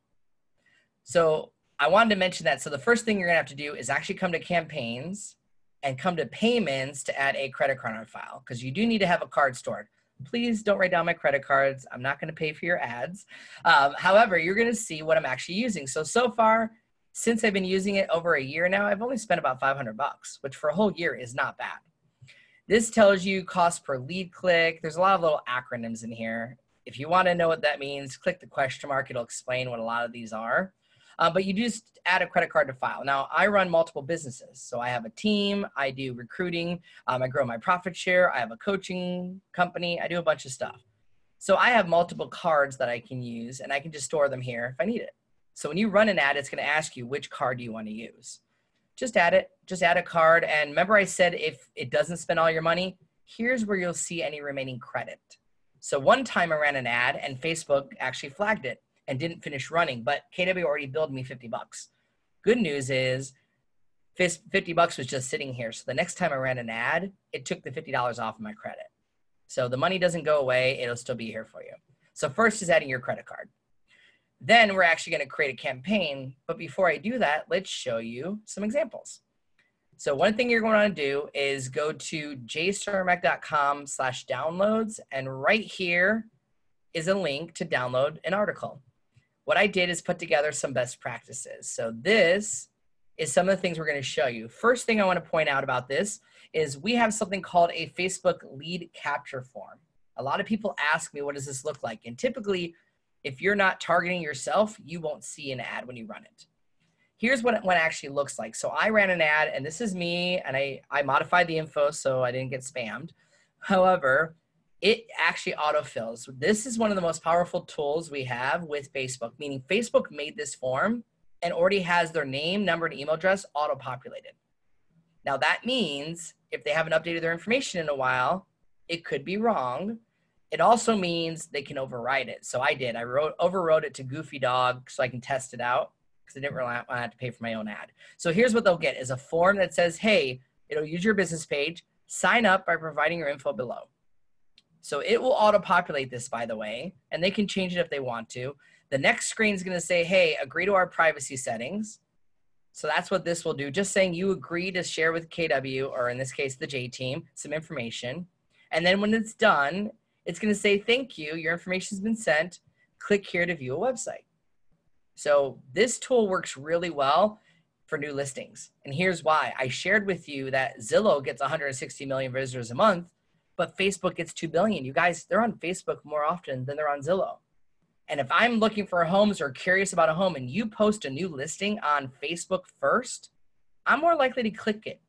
So I wanted to mention that. So the first thing you're going to have to do is actually come to campaigns and come to payments to add a credit card on file, because you do need to have a card stored. Please don't write down my credit cards. I'm not going to pay for your ads. However, you're going to see what I'm actually using. So far, since I've been using it over a year now, I've only spent about $500, which for a whole year is not bad. This tells you cost per lead click. There's a lot of little acronyms in here. If you want to know what that means, click the question mark. It'll explain what a lot of these are. But you just add a credit card to file. Now, I run multiple businesses. So I have a team. I do recruiting. I grow my profit share. I have a coaching company. I do a bunch of stuff. So I have multiple cards that I can use, and I can just store them here if I need it. So when you run an ad, it's going to ask you which card do you want to use. Just add it. Just add a card. And remember I said if it doesn't spend all your money, here's where you'll see any remaining credit. So one time I ran an ad, and Facebook actually flagged it and didn't finish running, but KW already billed me $50. Good news is $50 was just sitting here. So the next time I ran an ad, it took the $50 off my credit. So the money doesn't go away. It'll still be here for you. So first is adding your credit card. Then we're actually going to create a campaign. But before I do that, let's show you some examples. So one thing you're going to do is go to jaycermak.com/downloads. And right here is a link to download an article. What I did is put together some best practices. So this is some of the things we're going to show you. First thing I want to point out about this is we have something called a Facebook lead capture form. A lot of people ask me, what does this look like? And typically, if you're not targeting yourself, you won't see an ad when you run it. Here's what it actually looks like. So I ran an ad, and this is me, and I modified the info so I didn't get spammed. However, it actually autofills. This is one of the most powerful tools we have with Facebook, meaning Facebook made this form and already has their name, number, and email address auto-populated. Now that means if they haven't updated their information in a while, it could be wrong. It also means they can override it. So I did. I overrode it to Goofy Dog so I can test it out, because I didn't really want to have to pay for my own ad. So here's what they'll get is a form that says, hey, it'll use your business page. Sign up by providing your info below. So it will auto-populate this, by the way, and they can change it if they want to. The next screen is going to say, hey, agree to our privacy settings. So that's what this will do. Just saying you agree to share with KW, or in this case, the J team, some information. And then when it's done, it's going to say, thank you. Your information has been sent. Click here to view a website. So this tool works really well for new listings. And here's why. I shared with you that Zillow gets 160 million visitors a month, but Facebook gets 2 billion. You guys, they're on Facebook more often than they're on Zillow. And if I'm looking for homes or curious about a home and you post a new listing on Facebook first, I'm more likely to click it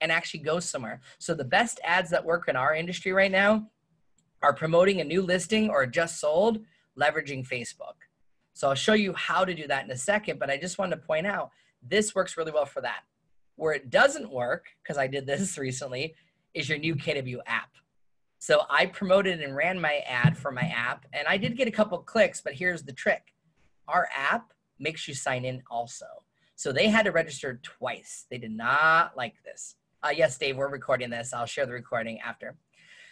and actually go somewhere. So the best ads that work in our industry right now are promoting a new listing or just sold, leveraging Facebook. So I'll show you how to do that in a second, but I just wanted to point out this works really well for that. Where it doesn't work, because I did this recently, is your new KW app. So I promoted and ran my ad for my app, and I did get a couple clicks, but here's the trick. Our app makes you sign in also. So they had to register twice. They did not like this. Yes, Dave, we're recording this. I'll share the recording after.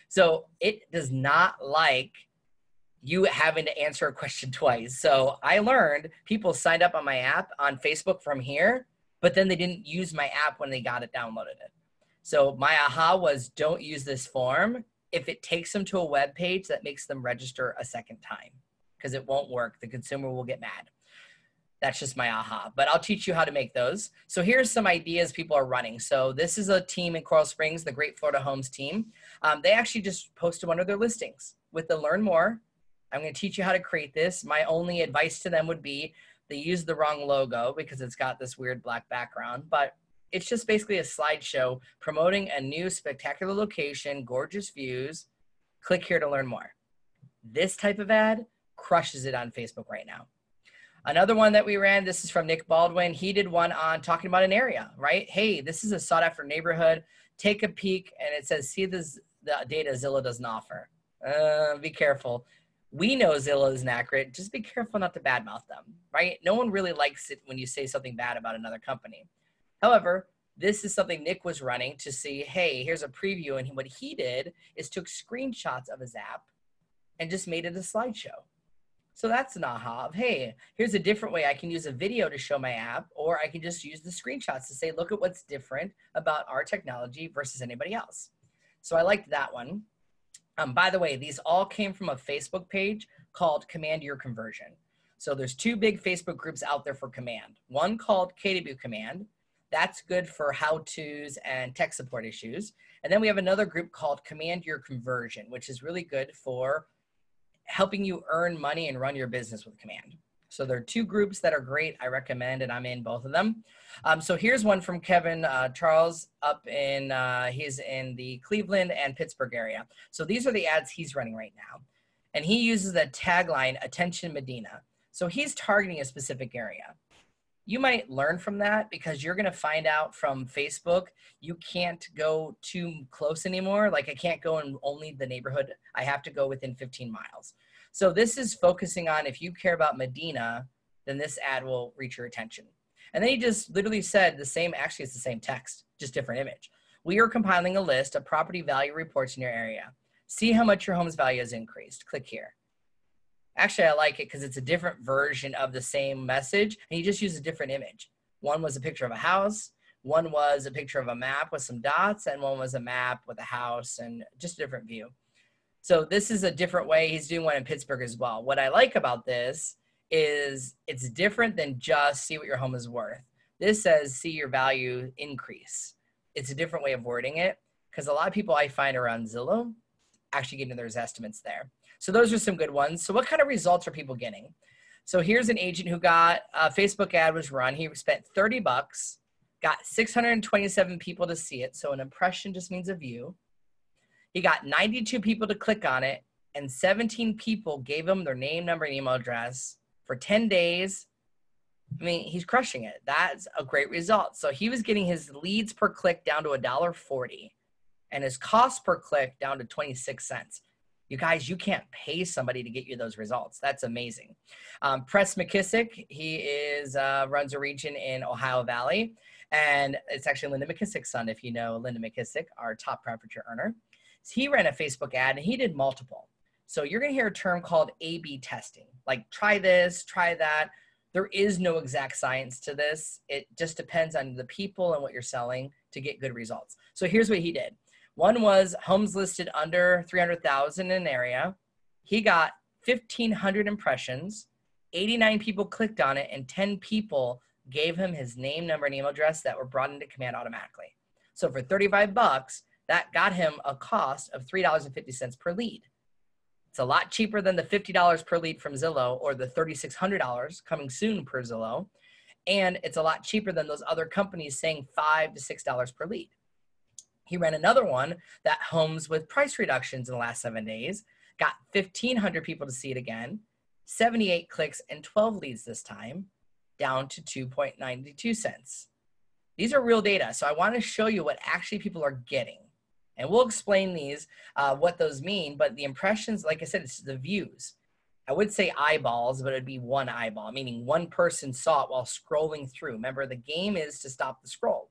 So it does not like you having to answer a question twice. So I learned people signed up on my app on Facebook from here, but then they didn't use my app when they got it, downloaded it. So my aha was, don't use this form if it takes them to a web page that makes them register a second time, because it won't work. The consumer will get mad. That's just my aha, but I'll teach you how to make those. So here's some ideas people are running. So this is a team in Coral Springs, the Great Florida Homes team. They actually just posted one of their listings with the learn more. I'm going to teach you how to create this. My only advice to them would be they use the wrong logo because it's got this weird black background, but it's just basically a slideshow promoting a new spectacular location, gorgeous views. Click here to learn more. This type of ad crushes it on Facebook right now. Another one that we ran, this is from Nick Baldwin. He did one on talking about an area, right? Hey, this is a sought after neighborhood. Take a peek. And it says, see this, the data Zillow doesn't offer. Be careful. We know Zillow isn't accurate. Just be careful not to badmouth them, right? No one really likes it when you say something bad about another company. However, this is something Nick was running to see, hey, here's a preview. And what he did is took screenshots of his app and just made it a slideshow. So that's an aha of, hey, here's a different way. I can use a video to show my app, or I can just use the screenshots to say, look at what's different about our technology versus anybody else. So I liked that one. By the way, these all came from a Facebook page called Command Your Conversion. So there's two big Facebook groups out there for Command. One called KW Command. That's good for how-tos and tech support issues. And then we have another group called Command Your Conversion, which is really good for helping you earn money and run your business with Command. So there are two groups that are great. I recommend, and I'm in both of them. So here's one from Kevin Charles up in, he's in the Cleveland and Pittsburgh area. So these are the ads he's running right now. And he uses the tagline, Attention Medina. So he's targeting a specific area. You might learn from that because you're going to find out from Facebook, you can't go too close anymore. Like I can't go in only the neighborhood. I have to go within 15 miles. So this is focusing on if you care about Medina, then this ad will reach your attention. And then he just literally said the same, actually it's the same text, just different image. We are compiling a list of property value reports in your area. See how much your home's value has increased. Click here. Actually, I like it because it's a different version of the same message, and you just use a different image. One was a picture of a house, one was a picture of a map with some dots, and one was a map with a house and just a different view. So this is a different way. He's doing one in Pittsburgh as well. What I like about this is it's different than just see what your home is worth. This says see your value increase. It's a different way of wording it because a lot of people I find around Zillow actually getting their estimates there. So those are some good ones. So what kind of results are people getting? So here's an agent who got a Facebook ad was run. He spent $30, got 627 people to see it. So an impression just means a view. He got 92 people to click on it, and 17 people gave him their name, number, and email address for 10 days. I mean, he's crushing it. That's a great result. So he was getting his leads per click down to $1.40 and his cost per click down to 26 cents. You guys, you can't pay somebody to get you those results. That's amazing. Press McKissick, he is runs a region in Ohio Valley, and it's actually Linda McKissick's son, if you know Linda McKissick, our top property earner. So he ran a Facebook ad, and he did multiple. So you're going to hear a term called A/B testing, like try this, try that. There is no exact science to this. It just depends on the people and what you're selling to get good results. So here's what he did. One was homes listed under 300,000 in an area. He got 1,500 impressions, 89 people clicked on it, and 10 people gave him his name, number, and email address that were brought into Command automatically. So for $35, that got him a cost of $3.50 per lead. It's a lot cheaper than the $50 per lead from Zillow or the $3,600 coming soon per Zillow. And it's a lot cheaper than those other companies saying $5 to $6 per lead. He ran another one that homes with price reductions in the last 7 days, got 1,500 people to see it again, 78 clicks and 12 leads this time, down to 2.92 cents. These are real data. So I want to show you what actually people are getting. And we'll explain these, what those mean. But the impressions, like I said, it's the views. I would say eyeballs, but it'd be one eyeball, meaning one person saw it while scrolling through. Remember, the game is to stop the scroll.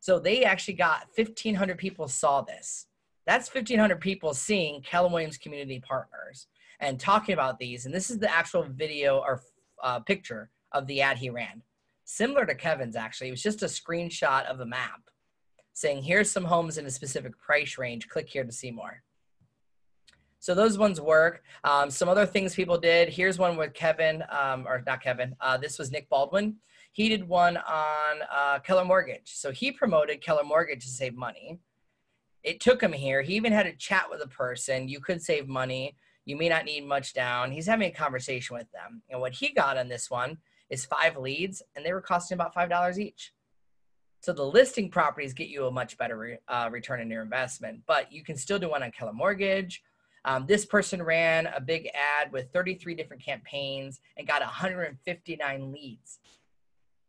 So they actually got 1,500 people saw this. That's 1,500 people seeing Keller Williams Community Partners and talking about these. And this is the actual video or picture of the ad he ran. Similar to Kevin's, actually. It was just a screenshot of a map saying, here's some homes in a specific price range. Click here to see more. So those ones work. Some other things people did. Here's one with Kevin, or not Kevin. This was Nick Baldwin. He did one on Keller Mortgage. So he promoted Keller Mortgage to save money. It took him here. He even had a chat with a person. You could save money. You may not need much down. He's having a conversation with them. And what he got on this one is 5 leads, and they were costing about $5 each. So the listing properties get you a much better return on your investment, but you can still do one on Keller Mortgage. This person ran a big ad with 33 different campaigns and got 159 leads.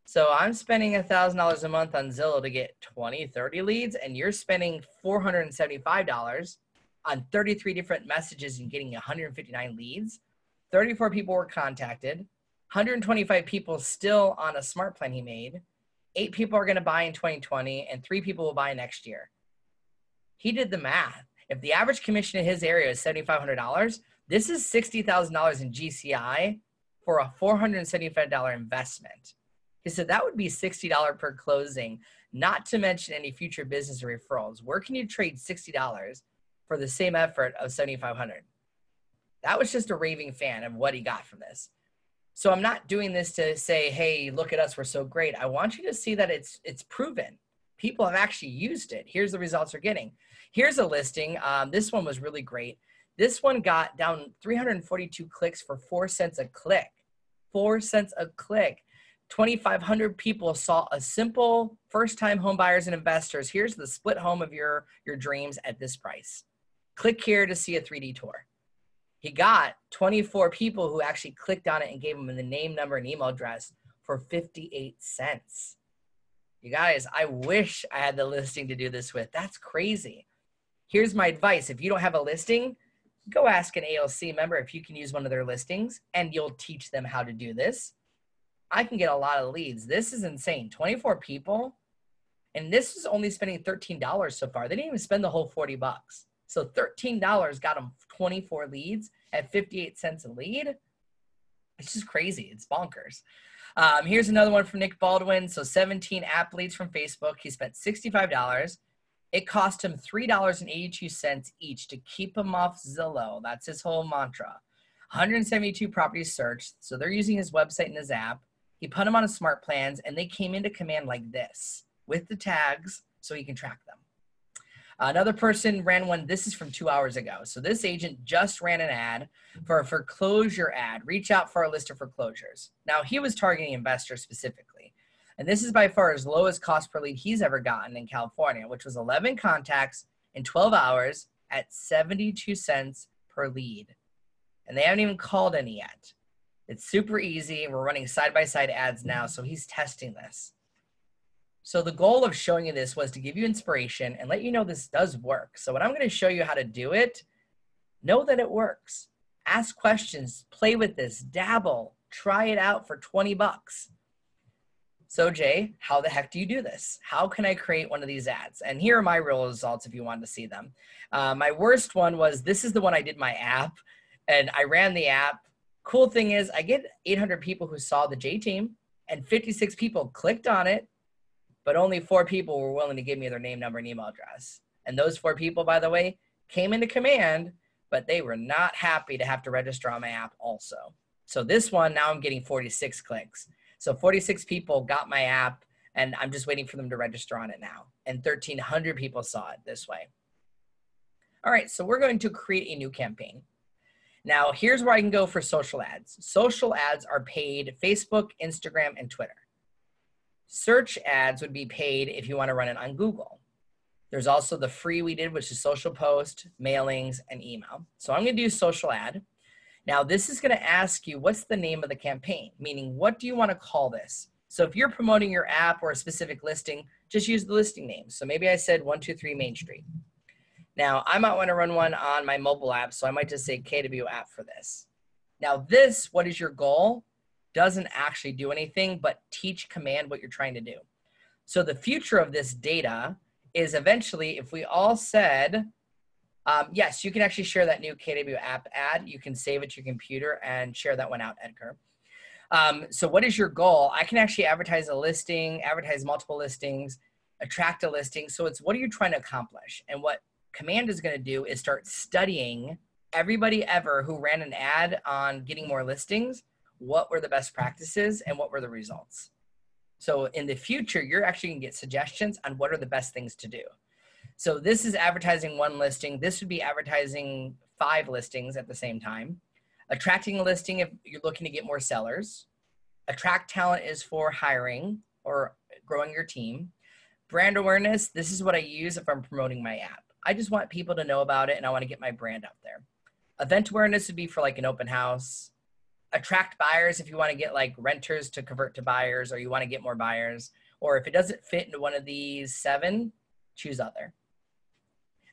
So I'm spending $1,000 a month on Zillow to get 20, 30 leads, and you're spending $475 on 33 different messages and getting 159 leads. 34 people were contacted. 125 people still on a smart plan he made. 8 people are going to buy in 2020, and 3 people will buy next year. He did the math. If the average commission in his area is $7,500, this is $60,000 in GCI for a $475 investment. He said that would be $60 per closing, not to mention any future business referrals. Where can you trade $60 for the same effort of $7,500? That was just a raving fan of what he got from this. So I'm not doing this to say, hey, look at us, we're so great. I want you to see that it's proven. People have actually used it. Here's the results they're getting. Here's a listing. This one was really great. This one got down 342 clicks for 4 cents a click. 4 cents a click. 2,500 people saw a simple first-time home buyers and investors. Here's the split home of your dreams at this price. Click here to see a 3D tour. He got 24 people who actually clicked on it and gave him the name, number, and email address for 58 cents. You guys, I wish I had the listing to do this with. That's crazy. Here's my advice. If you don't have a listing, go ask an ALC member if you can use one of their listings, and you'll teach them how to do this. I can get a lot of leads. This is insane. 24 people. And this is only spending $13 so far. They didn't even spend the whole 40 bucks. So $13 got them 24 leads at 58 cents a lead. It's just crazy. It's bonkers. Here's another one from Nick Baldwin. So 17 app leads from Facebook. He spent $65. It cost him $3.82 each to keep him off Zillow. That's his whole mantra. 172 properties searched. So they're using his website and his app. He put them on his smart plans, and they came into Command like this with the tags so he can track them. Another person ran one. This is from 2 hours ago. So this agent just ran an ad for a foreclosure ad. Reach out for a list of foreclosures. Now, he was targeting investors specifically. And this is by far his lowest cost per lead he's ever gotten in California, which was 11 contacts in 12 hours at 72 cents per lead. And they haven't even called any yet. It's super easy. We're running side-by-side ads now, so he's testing this. So the goal of showing you this was to give you inspiration and let you know this does work. So when I'm going to show you how to do it, know that it works. Ask questions, play with this, dabble, try it out for 20 bucks. So Jay, how the heck do you do this? How can I create one of these ads? And here are my real results if you want to see them. My worst one was, this is the one I did my app, and I ran the app. Cool thing is I get 800 people who saw the J team and 56 people clicked on it, but only 4 people were willing to give me their name, number, and email address. And those 4 people, by the way, came into Command, but they were not happy to have to register on my app also. So this one, now I'm getting 46 clicks. So 46 people got my app, and I'm just waiting for them to register on it now. And 1,300 people saw it this way. All right, so we're going to create a new campaign. Now, here's where I can go for social ads. Social ads are paid Facebook, Instagram, and Twitter. Search ads would be paid if you want to run it on Google. There's also the free we did, which is social post, mailings, and email. So I'm going to do social ad. Now, this is going to ask you, what's the name of the campaign? Meaning, what do you want to call this? So if you're promoting your app or a specific listing, just use the listing name. So maybe I said 123 Main Street. Now, I might want to run one on my mobile app, so I might just say KW app for this. Now this, what is your goal, doesn't actually do anything but teach Command what you're trying to do. So the future of this data is eventually, if we all said, yes, you can actually share that new KW app ad. You can save it to your computer and share that one out, Edgar. So what is your goal? I can actually advertise a listing, advertise multiple listings, attract a listing. So it's what are you trying to accomplish? And what Command is going to do is start studying everybody ever who ran an ad on getting more listings, what were the best practices, and what were the results. So in the future, you're actually going to get suggestions on what are the best things to do. So this is advertising one listing. This would be advertising 5 listings at the same time. Attracting a listing if you're looking to get more sellers. Attract talent is for hiring or growing your team. Brand awareness, this is what I use if I'm promoting my app. I just want people to know about it, and I want to get my brand out there. Event awareness would be for like an open house. Attract buyers if you want to get like renters to convert to buyers, or you want to get more buyers. Or if it doesn't fit into one of these 7, choose other.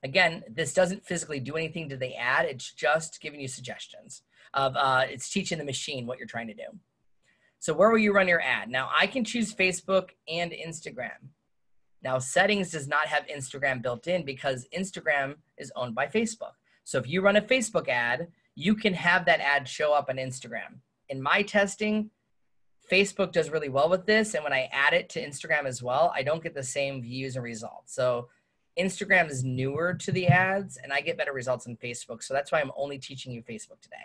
Again, this doesn't physically do anything to the ad. It's just giving you suggestions of, it's teaching the machine what you're trying to do. So where will you run your ad? Now I can choose Facebook and Instagram. Now settings does not have Instagram built in because Instagram is owned by Facebook. So if you run a Facebook ad, you can have that ad show up on Instagram. In my testing, Facebook does really well with this. And when I add it to Instagram as well, I don't get the same views and results. So Instagram is newer to the ads and I get better results on Facebook. So that's why I'm only teaching you Facebook today.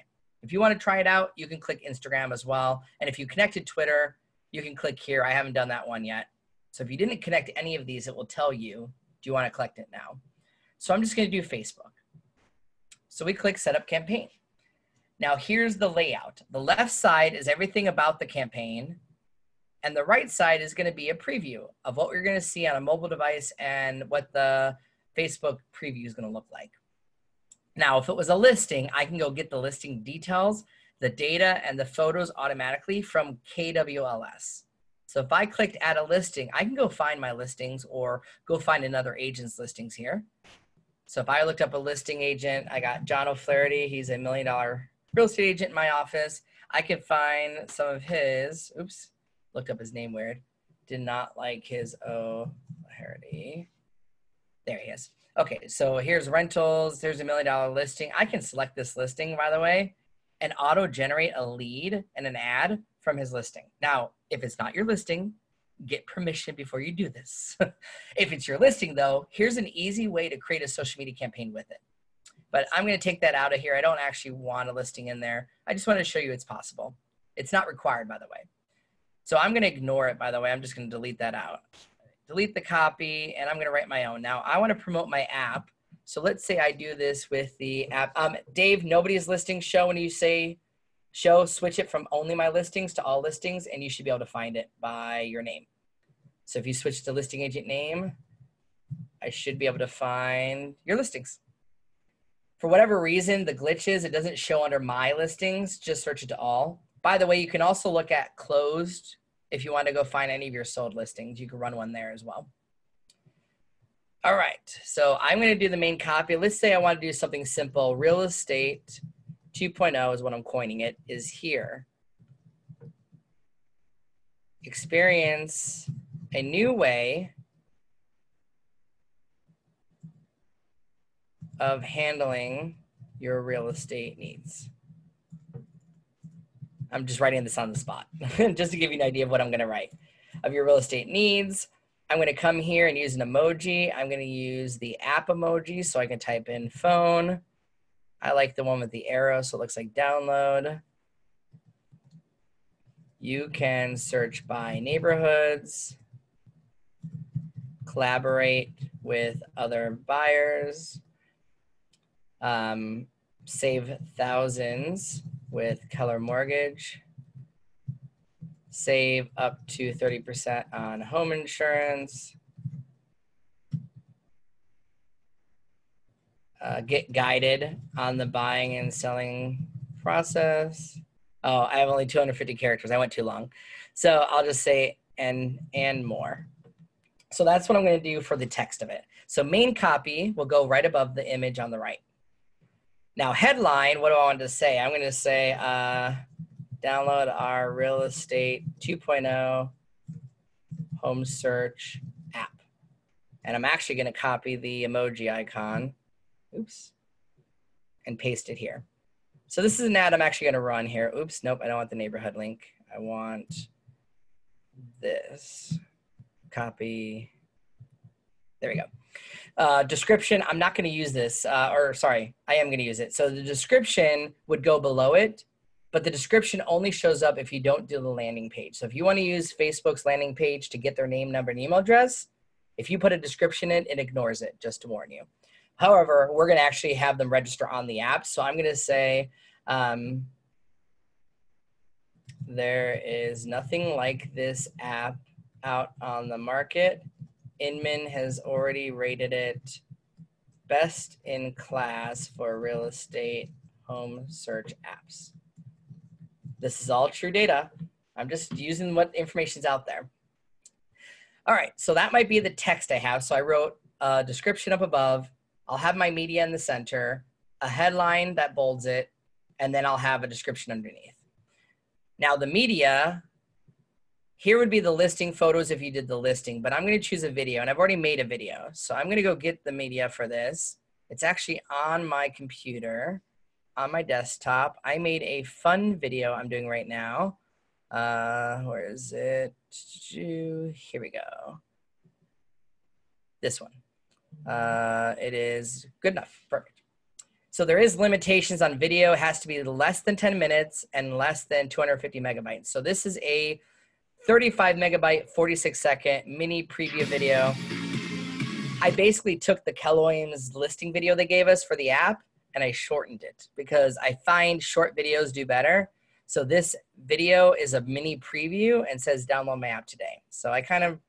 If you want to try it out, you can click Instagram as well. And if you connected Twitter, you can click here. I haven't done that one yet. So if you didn't connect any of these, it will tell you, do you want to collect it now? So I'm just going to do Facebook. So we click Set Up Campaign. Now here's the layout. The left side is everything about the campaign. And the right side is going to be a preview of what we're going to see on a mobile device and what the Facebook preview is going to look like. Now, if it was a listing, I can go get the listing details, the data, and the photos automatically from KWLS. So if I clicked add a listing, I can go find my listings or go find another agent's listings here. So if I looked up a listing agent, I got John O'Flaherty. He's a $1 million real estate agent in my office. I could find some of his, oops, looked up his name weird. Did not like his O'Flaherty. There he is. Okay, so here's rentals. There's a $1 million listing. I can select this listing, by the way, and auto-generate a lead and an ad from his listing. Now, if it's not your listing, get permission before you do this. If it's your listing, though, here's an easy way to create a social media campaign with it. But I'm going to take that out of here. I don't actually want a listing in there. I just want to show you it's possible. It's not required, by the way. So I'm going to ignore it, by the way. I'm just going to delete that out. Delete the copy, and I'm going to write my own. Now, I want to promote my app. So let's say I do this with the app. Dave, nobody's listing show. When you say show, switch it from only my listings to all listings, and you should be able to find it by your name. So if you switch to listing agent name, I should be able to find your listings. For whatever reason, the glitch is it doesn't show under my listings. Just search it to all. By the way, you can also look at closed. If you want to go find any of your sold listings, you can run one there as well. All right, so I'm going to do the main copy. Let's say I want to do something simple. Real estate 2.0 is what I'm coining it, is here. Experience a new way of handling your real estate needs. I'm just writing this on the spot, just to give you an idea of what I'm gonna write. Of your real estate needs, I'm gonna come here and use an emoji. I'm gonna use the app emoji, so I can type in phone. I like the one with the arrow, so it looks like download. You can search by neighborhoods, collaborate with other buyers, save thousands with Keller Mortgage, save up to 30% on home insurance, get guided on the buying and selling process. Oh, I have only 250 characters. I went too long. So I'll just say and more. So that's what I'm going to do for the text of it. So main copy will go right above the image on the right. Now headline, what do I want to say? I'm going to say download our real estate 2.0 home search app. And I'm actually going to copy the emoji icon, oops, and paste it here. So this is an ad I'm actually going to run here. Oops, nope, I don't want the neighborhood link. I want this. Copy. There we go. Description, I'm not going to use this, or sorry, I am going to use it. So the description would go below it, but the description only shows up if you don't do the landing page. So if you want to use Facebook's landing page to get their name, number, and email address, if you put a description in, it ignores it, just to warn you. However, we're going to actually have them register on the app. So I'm going to say, there is nothing like this app out on the market. Inman has already rated it best in class for real estate home search apps. This is all true data. I'm just using what information's out there. All right, so that might be the text I have. So I wrote a description up above. I'll have my media in the center, a headline that bolds it, and then I'll have a description underneath. Now the media, here would be the listing photos if you did the listing, but I'm gonna choose a video, and I've already made a video. So I'm gonna go get the media for this. It's actually on my computer, on my desktop. I made a fun video I'm doing right now. Where is it? Here we go. This one. It is good enough, perfect. So there is limitations on video. It has to be less than 10 minutes and less than 250 megabytes. So this is a 35 megabyte, 46 second mini preview video. I basically took the Keller Williams listing video they gave us for the app and I shortened it because I find short videos do better. So this video is a mini preview and says download my app today. So I kind of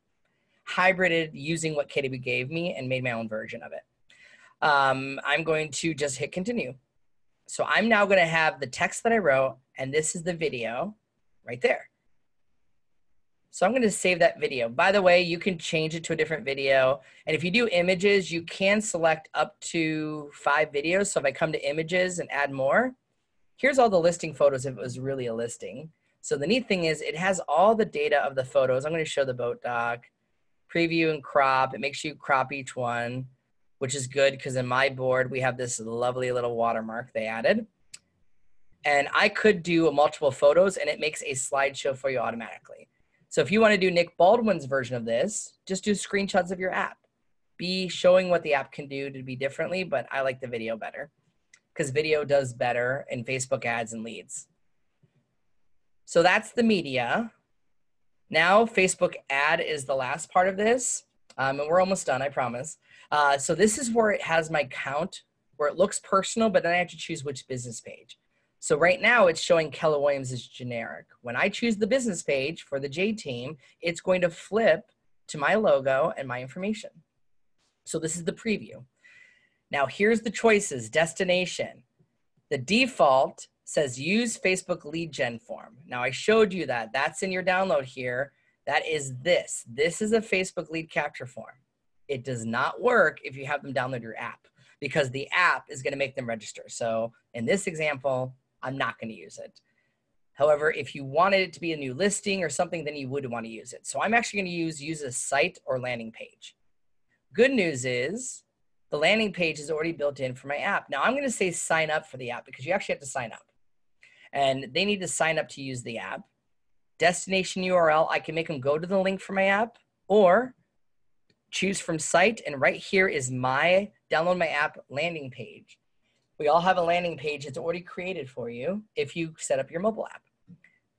hybrided using what KDB gave me and made my own version of it. I'm going to just hit continue. So I'm now gonna have the text that I wrote and this is the video right there. So I'm gonna save that video. By the way, you can change it to a different video. And if you do images, you can select up to 5 videos. So if I come to images and add more, here's all the listing photos if it was really a listing. So the neat thing is it has all the data of the photos. I'm going to show the boat dock, preview and crop. It makes you crop each one, which is good because in my board, we have this lovely little watermark they added. And I could do multiple photos and it makes a slideshow for you automatically. So if you want to do Nick Baldwin's version of this, just do screenshots of your app. Be showing what the app can do to be differently, but I like the video better, because video does better in Facebook ads and leads. So that's the media. Now Facebook ad is the last part of this. And we're almost done, I promise. So this is where it has my count, where it looks personal, but then I have to choose which business page. So right now it's showing Keller Williams is generic. When I choose the business page for the J team, it's going to flip to my logo and my information. So this is the preview. Now here's the choices, destination. The default says use Facebook lead gen form. Now I showed you that, that's in your download here. That is this. This is a Facebook lead capture form. It does not work if you have them download your app because the app is gonna make them register. So in this example, I'm not gonna use it. However, if you wanted it to be a new listing or something, then you would wanna use it. So I'm actually gonna use a site or landing page. Good news is, the landing page is already built in for my app. Now I'm gonna say sign up for the app because you actually have to sign up. And they need to sign up to use the app. Destination URL, I can make them go to the link for my app or choose from site, and right here is my download my app landing page. We all have a landing page that's already created for you if you set up your mobile app.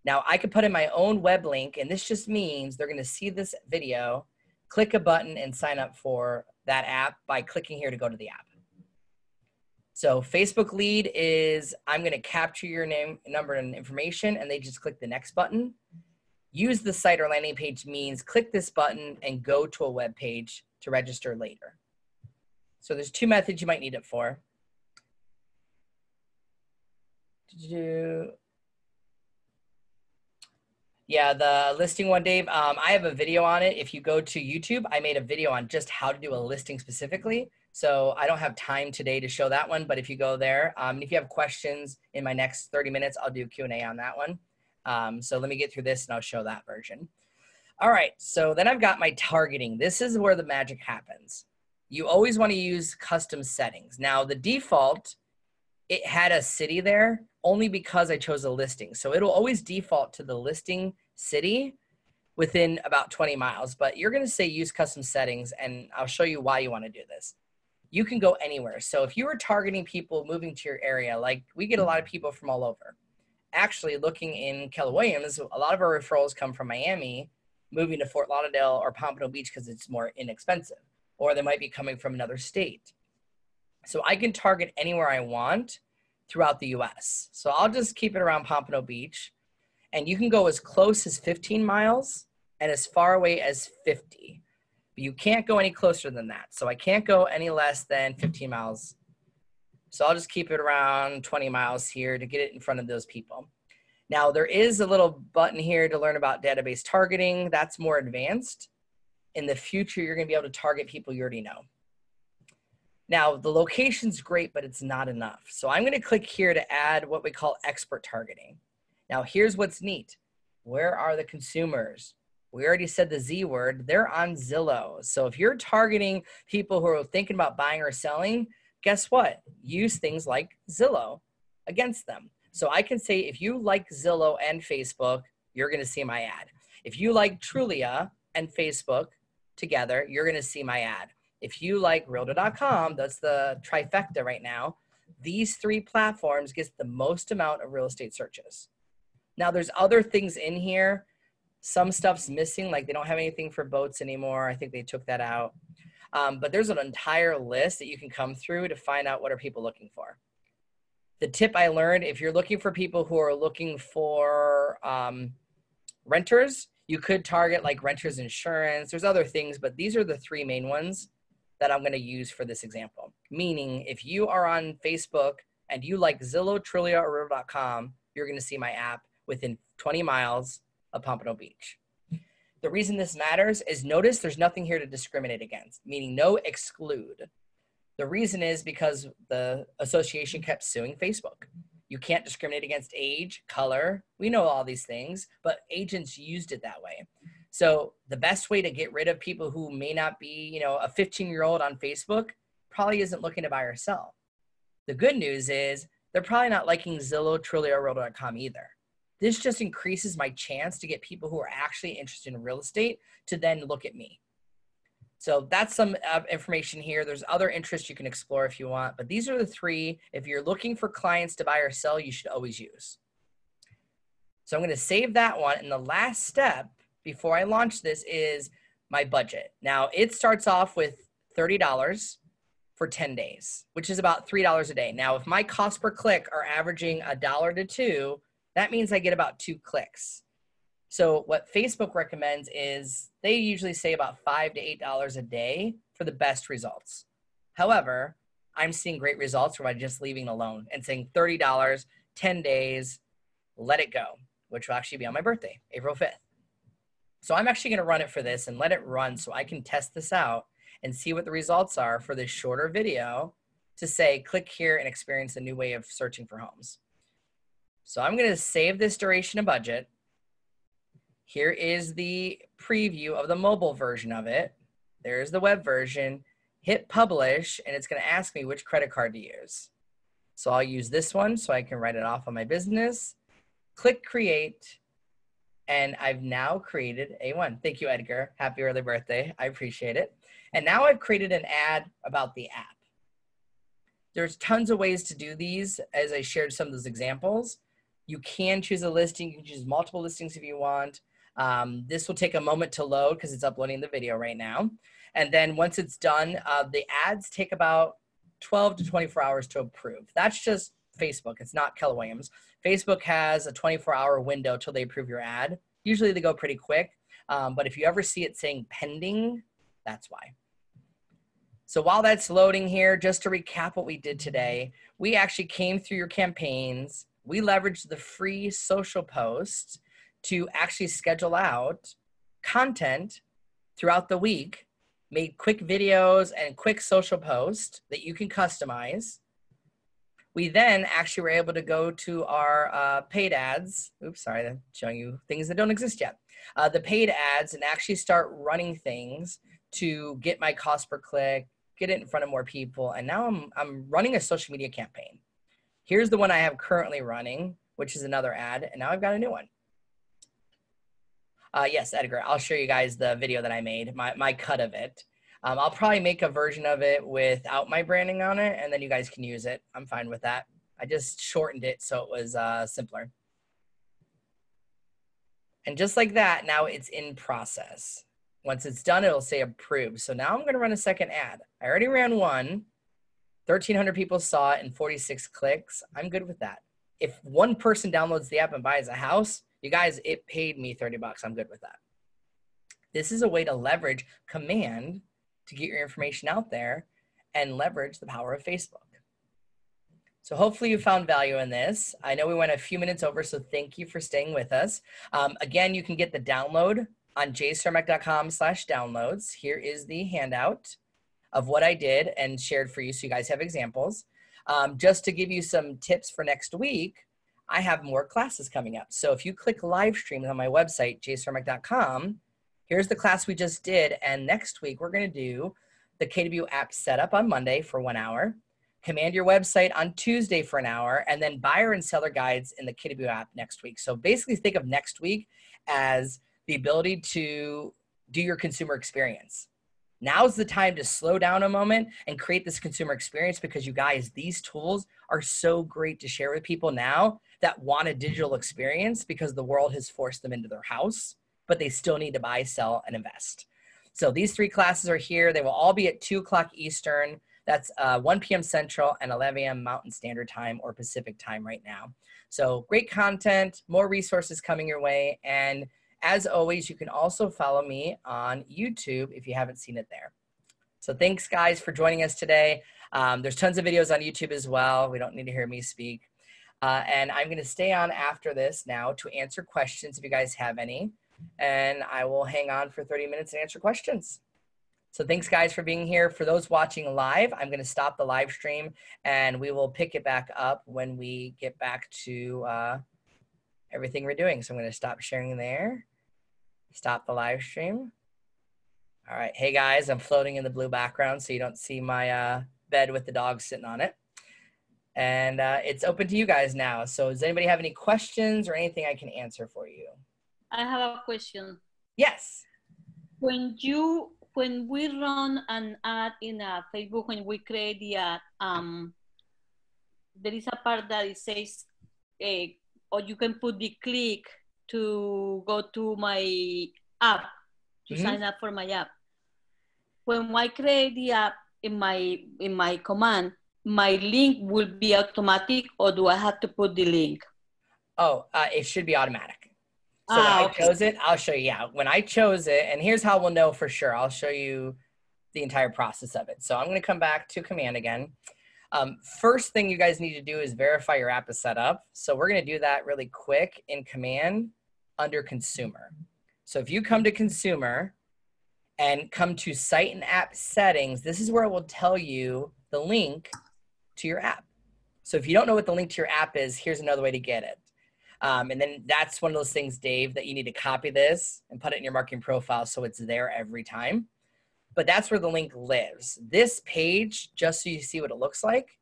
Now I could put in my own web link, and this just means they're gonna see this video, click a button and sign up for that app by clicking here to go to the app. So Facebook lead is, I'm going to capture your name, number, and information, and they just click the next button. Use the site or landing page means click this button and go to a web page to register later. So there's 2 methods you might need it for. Yeah, the listing one, Dave, I have a video on it. If you go to YouTube, I made a video on just how to do a listing specifically. So I don't have time today to show that one, but if you go there, if you have questions in my next 30 minutes, I'll do Q&A on that one. So let me get through this and I'll show that version. All right, so then I've got my targeting. This is where the magic happens. You always want to use custom settings. Now the default, it had a city there only because I chose a listing. So it'll always default to the listing city within about 20 miles, but you're gonna say use custom settings and I'll show you why you wanna do this. You can go anywhere. So if you were targeting people moving to your area, like we get a lot of people from all over. Actually looking in Keller Williams, a lot of our referrals come from Miami, moving to Fort Lauderdale or Pompano Beach because it's more inexpensive, or they might be coming from another state. So I can target anywhere I want throughout the US. So I'll just keep it around Pompano Beach, and you can go as close as 15 miles and as far away as 50. But you can't go any closer than that. So I can't go any less than 15 miles. So I'll just keep it around 20 miles here to get it in front of those people. Now there is a little button here to learn about database targeting. That's more advanced. In the future, you're going to be able to target people you already know. Now the location's great, but it's not enough. So I'm going to click here to add what we call expert targeting. Now here's what's neat. Where are the consumers? We already said the Z word, they're on Zillow. So if you're targeting people who are thinking about buying or selling, guess what? Use things like Zillow against them. So I can say, if you like Zillow and Facebook, you're gonna see my ad. If you like Trulia and Facebook together, you're gonna see my ad. If you like realtor.com, that's the trifecta right now. These three platforms get the most amount of real estate searches. Now there's other things in here. Some stuff's missing, like they don't have anything for boats anymore. I think they took that out. But there's an entire list that you can come through to find out what are people looking for. The tip I learned, if you're looking for people who are looking for renters, you could target like renters insurance. There's other things, but these are the three main ones that I'm going to use for this example. Meaning if you are on Facebook and you like Zillow, Trulia, or Realtor.com, you're going to see my app within 20 miles of Pompano Beach. The reason this matters is notice there's nothing here to discriminate against, meaning no exclude. The reason is because the association kept suing Facebook. You can't discriminate against age, color. We know all these things, but agents used it that way. So the best way to get rid of people who may not be, you know, a 15-year-old on Facebook probably isn't looking to buy or sell. The good news is they're probably not liking Zillow, Trulia, or Realtor.com either. This just increases my chance to get people who are actually interested in real estate to then look at me. So that's some information here. There's other interests you can explore if you want, but these are the three, if you're looking for clients to buy or sell, you should always use. So I'm going to save that one. And the last step before I launch this is my budget. Now it starts off with $30 for 10 days, which is about $3 a day. Now, if my cost per click are averaging $1 to $2, that means I get about 2 clicks. So what Facebook recommends is they usually say about $5 to $8 a day for the best results. However, I'm seeing great results by just leaving it alone and saying $30, 10 days, let it go, which will actually be on my birthday, April 5th. So I'm actually gonna run it for this and let it run so I can test this out and see what the results are for this shorter video to say, click here and experience a new way of searching for homes. So I'm going to save this duration and budget. Here is the preview of the mobile version of it. There's the web version. Hit publish, and it's going to ask me which credit card to use. So I'll use this one so I can write it off on my business. Click create, and I've now created a one. Thank you, Edgar. Happy early birthday. I appreciate it. And now I've created an ad about the app. There's tons of ways to do these, as I shared some of those examples. You can choose a listing, you can choose multiple listings if you want. This will take a moment to load because it's uploading the video right now. And then once it's done, the ads take about 12 to 24 hours to approve. That's just Facebook, it's not Keller Williams. Facebook has a 24-hour window till they approve your ad. Usually they go pretty quick, but if you ever see it saying pending, that's why. So while that's loading here, just to recap what we did today, we actually came through your campaigns. We leveraged the free social posts to actually schedule out content throughout the week, made quick videos and quick social posts that you can customize. We then actually were able to go to our paid ads. Oops, sorry, I'm showing you things that don't exist yet. The paid ads, and actually start running things to get my cost per click, get it in front of more people. And now I'm running a social media campaign. Here's the one I have currently running, which is another ad, and now I've got a new one. Yes, Edgar, I'll show you guys the video that I made, my cut of it. I'll probably make a version of it without my branding on it, and then you guys can use it. I'm fine with that. I just shortened it so it was simpler. And just like that, now it's in process. Once it's done, it'll say approved. So now I'm going to run a second ad. I already ran one. 1,300 people saw it and 46 clicks. I'm good with that. If one person downloads the app and buys a house, you guys, it paid me 30 bucks. I'm good with that. This is a way to leverage Command to get your information out there and leverage the power of Facebook. So hopefully you found value in this. I know we went a few minutes over, so thank you for staying with us. Again, you can get the download on jaycermak.com/downloads. Here is the handout of what I did and shared for you, so you guys have examples. Just to give you some tips for next week, I have more classes coming up. So if you click live stream on my website, jaycermak.com, here's the class we just did. And next week, we're going to do the KW app setup on Monday for 1 hour, Command Your Website on Tuesday for an hour, and then buyer and seller guides in the KW app next week. So basically think of next week as the ability to do your consumer experience. Now's the time to slow down a moment and create this consumer experience, because you guys, these tools are so great to share with people now that want a digital experience because the world has forced them into their house, but they still need to buy, sell, and invest. So these three classes are here. They will all be at 2 o'clock Eastern. That's 1 p.m. Central and 11 a.m. Mountain Standard Time or Pacific Time right now. So great content, more resources coming your way. And as always, you can also follow me on YouTube if you haven't seen it there. So thanks, guys, for joining us today. There's tons of videos on YouTube as well. We don't need to hear me speak. And I'm going to stay on after this now to answer questions if you guys have any. And I will hang on for 30 minutes and answer questions. So thanks, guys, for being here. For those watching live, I'm going to stop the live stream, and we will pick it back up when we get back to everything we're doing. So I'm going to stop sharing there, stop the live stream. All right. Hey, guys, I'm floating in the blue background, so you don't see my bed with the dog sitting on it. And it's open to you guys now. So does anybody have any questions or anything I can answer for you? I have a question. Yes. When we run an ad in Facebook, when we create the ad, there is a part that it says, or you can put the click to go to my app, to sign up for my app. When I create the app in my command, my link will be automatic, or do I have to put the link? Oh, it should be automatic. So when I chose it, I'll show you. Yeah, when I chose it, and here's how we'll know for sure. I'll show you the entire process of it. So I'm going to come back to command again. First thing you guys need to do is verify your app is set up. So we're going to do that really quick in command under consumer. So if you come to consumer and come to site and app settings, this is where it will tell you the link to your app. So if you don't know what the link to your app is, here's another way to get it. And then that's one of those things, Dave, that you need to copy this and put it in your marketing profile so it's there every time. But that's where the link lives. This page, just so you see what it looks like,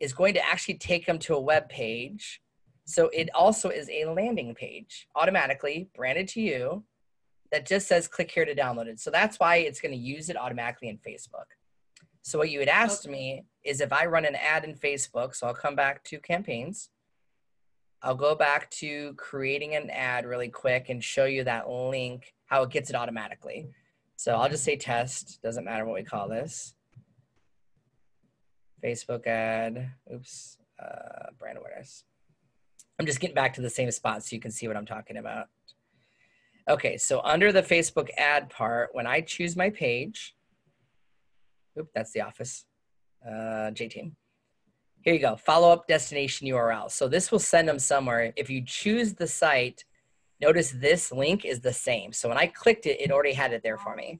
is going to actually take them to a web page. So it also is a landing page, automatically branded to you, that just says click here to download it. So that's why it's going to use it automatically in Facebook. So what you had asked me is if I run an ad in Facebook, so I'll come back to campaigns. I'll go back to creating an ad really quick and show you that link, how it gets it automatically. So I'll just say test, doesn't matter what we call this. Facebook ad, oops, brand awareness. I'm just getting back to the same spot so you can see what I'm talking about. Okay, so under the Facebook ad part, when I choose my page, oops, that's the office, J-Team. Here you go, follow-up destination URL. So this will send them somewhere. If you choose the site, notice this link is the same. So when I clicked it, it already had it there for me.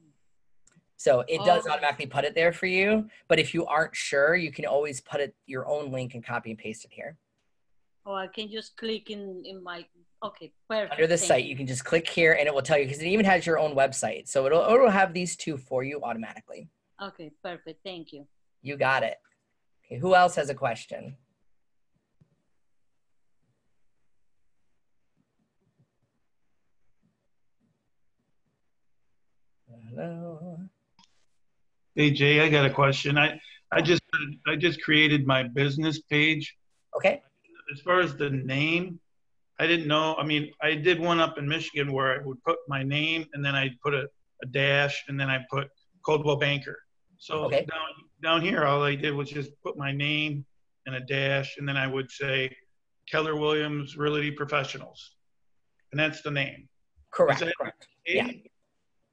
So it does automatically put it there for you. But if you aren't sure, you can always put it your own link and copy and paste it here. Oh, I can just click in my, okay, perfect. Under the site, you can just click here and it will tell you, because it even has your own website. So it'll have these two for you automatically. Okay, perfect, thank you. You got it. Okay, who else has a question? Hello. Hey Jay, I got a question. I just created my business page. Okay. As far as the name, I didn't know. I mean, I did one up in Michigan where I would put my name and then I'd put a dash and then I put Coldwell Banker. So okay. Down here, all I did was just put my name and a dash, and then I would say Keller Williams Realty Professionals, and that's the name. Correct. Correct. Yeah,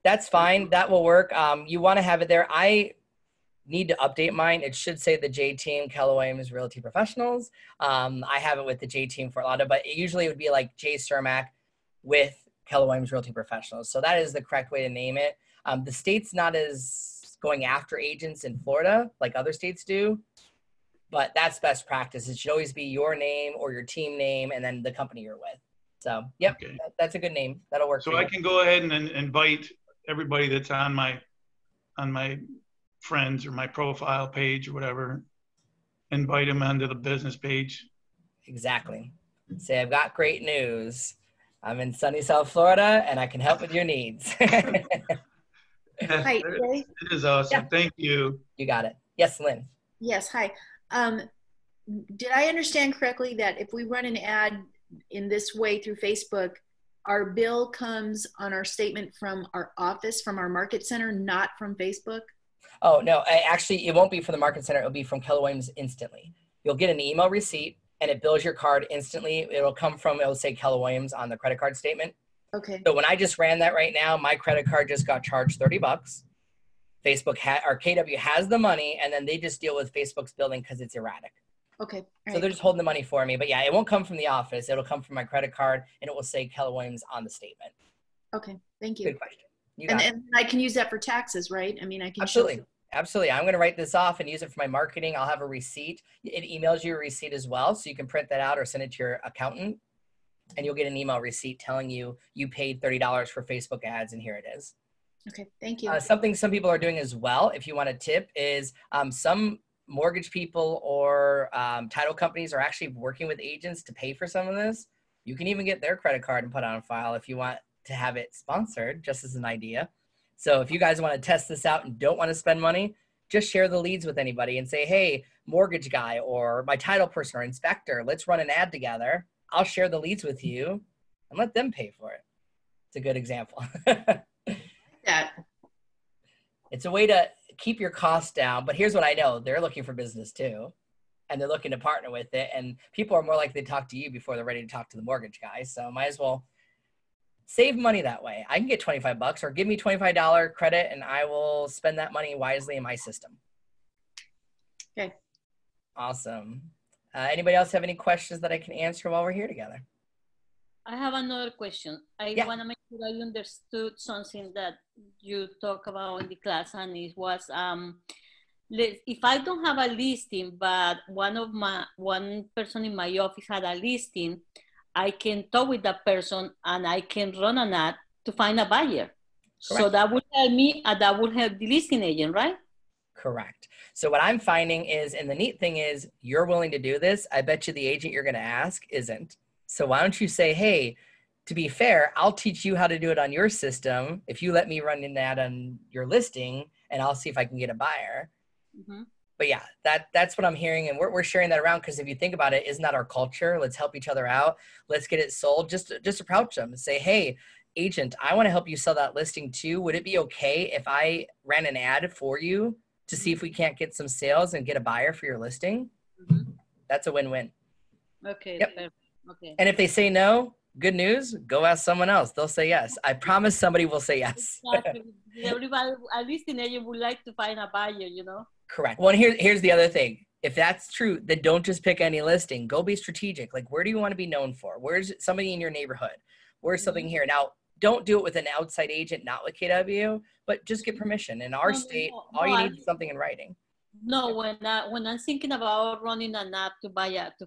that's fine. That will work. You want to have it there. I need to update mine. It should say the J Team Keller Williams Realty Professionals. I have it with the J Team Fort Lauderdale, but it usually would be like Jay Cermak with Keller Williams Realty Professionals. So that is the correct way to name it. The state's not as going after agents in Florida like other states do, but that's best practice. It should always be your name or your team name and then the company you're with. So, yep, okay. That's a good name. That'll work. So I can go ahead and invite everybody that's on my friends or my profile page or whatever, invite them onto the business page. Exactly. Say, I've got great news. I'm in sunny South Florida and I can help with your needs. Hi, Jay. It is awesome. Yeah. Thank you. You got it. Yes, Lynn. Yes. Hi. Did I understand correctly that if we run an ad in this way through Facebook, our bill comes on our statement from our office, from our market center, not from Facebook? Oh, no. Actually, it won't be from the market center. It'll be from Keller Williams instantly. You'll get an email receipt and it bills your card instantly. It'll come from, it'll say Keller Williams on the credit card statement. Okay. So when I just ran that right now, my credit card just got charged $30. Facebook or KW has the money, and then they just deal with Facebook's billing because it's erratic. Okay. All right. So they're just holding the money for me. But yeah, it won't come from the office. It'll come from my credit card, and it will say Keller Williams on the statement. Okay. Thank you. Good question. You got and I can use that for taxes, right? I mean, I can. Absolutely. Absolutely. I'm going to write this off and use it for my marketing. I'll have a receipt. It emails you a receipt as well. So you can print that out or send it to your accountant, and you'll get an email receipt telling you you paid $30 for Facebook ads, and here it is. Okay, thank you. Something some people are doing as well, if you want a tip, is some mortgage people or title companies are actually working with agents to pay for some of this. You can even get their credit card and put on file if you want to have it sponsored, just as an idea. So if you guys want to test this out and don't want to spend money, just share the leads with anybody and say, hey, mortgage guy or my title person or inspector, let's run an ad together. I'll share the leads with you and let them pay for it. It's a good example. That. It's a way to keep your costs down, but here's what I know. They're looking for business too, and they're looking to partner with it, and people are more likely to talk to you before they're ready to talk to the mortgage guy, so might as well save money that way. I can get $25 or give me $25 credit, and I will spend that money wisely in my system. Okay. Awesome. Anybody else have any questions that I can answer while we're here together? I have another question. I want to make sure I understood something that you talk about in the class, and it was if I don't have a listing, but one person in my office had a listing, I can talk with that person and I can run an ad to find a buyer. Correct. So that would help me, and that would help the listing agent, right? Correct. So what I'm finding is, and the neat thing is, you're willing to do this. I bet you the agent you're going to ask isn't. So why don't you say, hey, to be fair, I'll teach you how to do it on your system if you let me run an ad on your listing, and I'll see if I can get a buyer. Mm-hmm. But yeah, that's what I'm hearing. And we're sharing that around because if you think about it, isn't that our culture? Let's help each other out. Let's get it sold. Just approach them and say, hey, agent, I want to help you sell that listing too. Would it be okay if I ran an ad for you to see if we can't get some sales and get a buyer for your listing? Mm-hmm. That's a win-win. Okay. Yep. Okay. And if they say no, good news, go ask someone else. They'll say yes. I promise somebody will say yes. Exactly. Everybody, at least an agent would like to find a buyer, you know? Correct. Well, here's the other thing. If that's true, then don't just pick any listing. Go be strategic. Like, where do you want to be known for? Where's somebody in your neighborhood? Where's something here? Now, don't do it with an outside agent, not with KW, but just get permission. In our state, all you need is something in writing. No, when I'm thinking about running an app to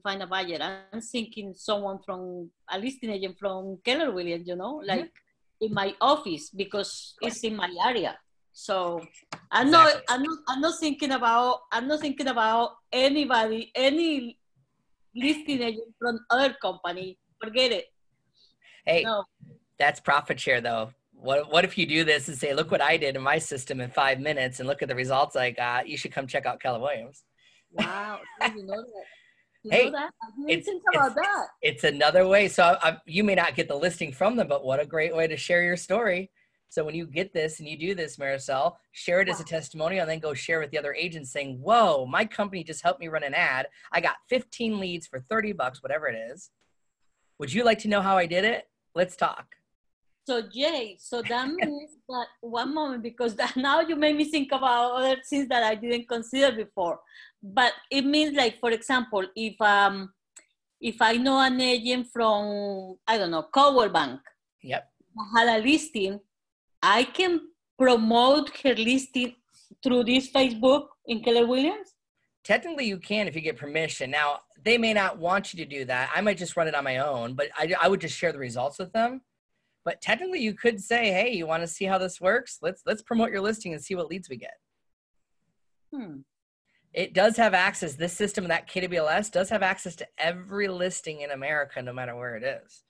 find a buyer, I'm thinking someone from a listing agent from Keller Williams, you know, like in my office because it's in my area. So I'm not thinking about anybody, any listing agent from other company. Forget it. Hey, no. That's profit share though. What if you do this and say, look what I did in my system in 5 minutes and look at the results I got. You should come check out Keller Williams. Wow. You know that. It's another way. So you may not get the listing from them, but what a great way to share your story. So when you get this and you do this, Maricel, share it as a testimonial and then go share with the other agents saying, whoa, my company just helped me run an ad. I got 15 leads for $30, whatever it is. Would you like to know how I did it? Let's talk. So Jay, so that means that, one moment, because that now you made me think about other things that I didn't consider before. But it means, like, for example, if I know an agent from, I don't know, Coldwell Bank, yep, had a listing, I can promote her listing through this Facebook in Keller Williams? Technically, you can if you get permission. Now, they may not want you to do that. I might just run it on my own, but I would just share the results with them. But technically, you could say, hey, you want to see how this works? Let's promote your listing and see what leads we get. Hmm. It does have access. This system, that KWLS, does have access to every listing in America, no matter where it is.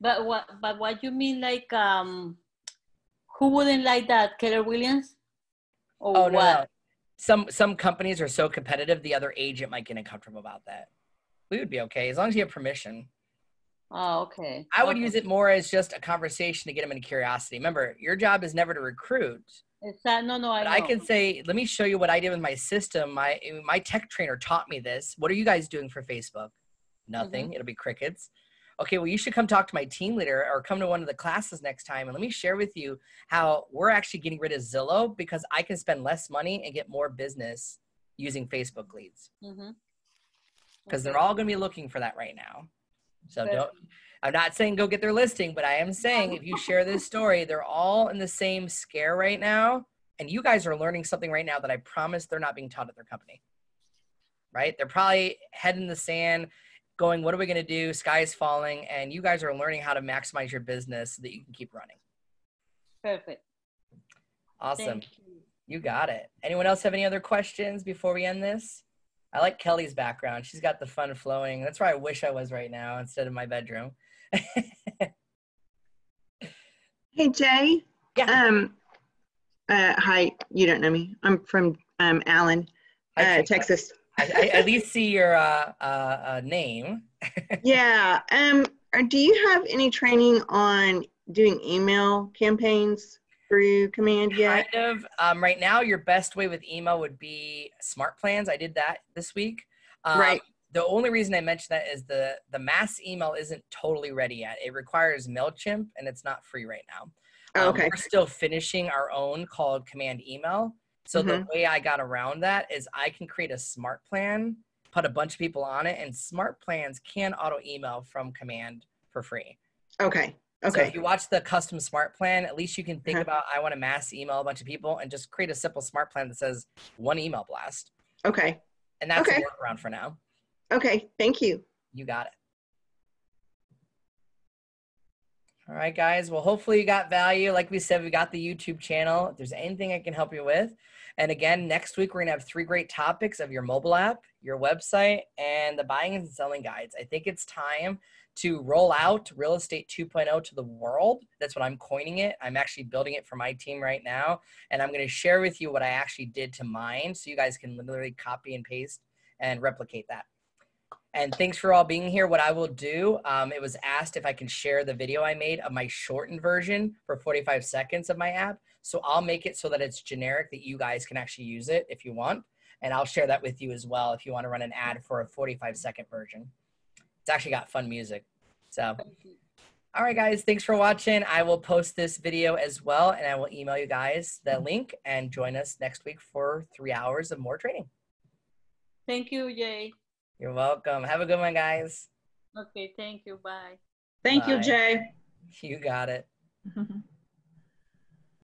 But what you mean, like, who wouldn't like that? Keller Williams? Or oh, what? No. Some companies are so competitive, the other agent might get uncomfortable about that. We would be okay, as long as you have permission. Oh, okay. I would use it more as just a conversation to get them into curiosity. Remember, your job is never to recruit. It's that, no, I know. I can say, let me show you what I did with my system. My tech trainer taught me this. What are you guys doing for Facebook? Nothing. Mm-hmm. It'll be crickets. Okay, well, you should come talk to my team leader or come to one of the classes next time. And let me share with you how we're actually getting rid of Zillow because I can spend less money and get more business using Facebook leads. Mm-hmm. Because they're all going to be looking for that right now. So don't, I'm not saying go get their listing, but I am saying if you share this story, they're all in the same scare right now. And you guys are learning something right now that I promise they're not being taught at their company, right? They're probably head in the sand, going, what are we going to do? Sky is falling. And you guys are learning how to maximize your business so that you can keep running. Perfect. Awesome. You got it. Anyone else have any other questions before we end this? I like Kelly's background. She's got the fun flowing. That's where I wish I was right now instead of my bedroom. Hey, Jay. Yeah. Hi, you don't know me. I'm from Allen, Texas. I at least see your name. Yeah. Do you have any training on doing email campaigns through Command yet? Kind of. Right now, your best way with email would be smart plans. I did that this week. Right. The only reason I mention that is the mass email isn't totally ready yet. It requires MailChimp, and it's not free right now. Okay. We're still finishing our own called Command Email. So mm-hmm. The way I got around that is I can create a smart plan, put a bunch of people on it, and smart plans can auto email from Command for free. Okay. Okay. So if you watch the custom smart plan, at least you can think about, I want to mass email a bunch of people and just create a simple smart plan that says one email blast. Okay. And that's a workaround for now. Okay. Thank you. You got it. All right, guys. Well, hopefully you got value. Like we said, we got the YouTube channel. If there's anything I can help you with. And again, next week, we're going to have 3 great topics of your mobile app, your website, and the buying and selling guides. I think it's time to roll out Real Estate 2.0 to the world. That's what I'm coining it. I'm actually building it for my team right now. And I'm going to share with you what I actually did to mine so you guys can literally copy and paste and replicate that. And thanks for all being here. What I will do, it was asked if I can share the video I made of my shortened version for 45 seconds of my app. So I'll make it so that it's generic that you guys can actually use it if you want. And I'll share that with you as well if you want to run an ad for a 45-second version. It's actually got fun music. So, all right, guys, thanks for watching. I will post this video as well, and I will email you guys the link, and join us next week for 3 hours of more training. Thank you, Jay. You're welcome. Have a good one, guys. Okay, thank you. Bye. Thank you, Jay. You got it.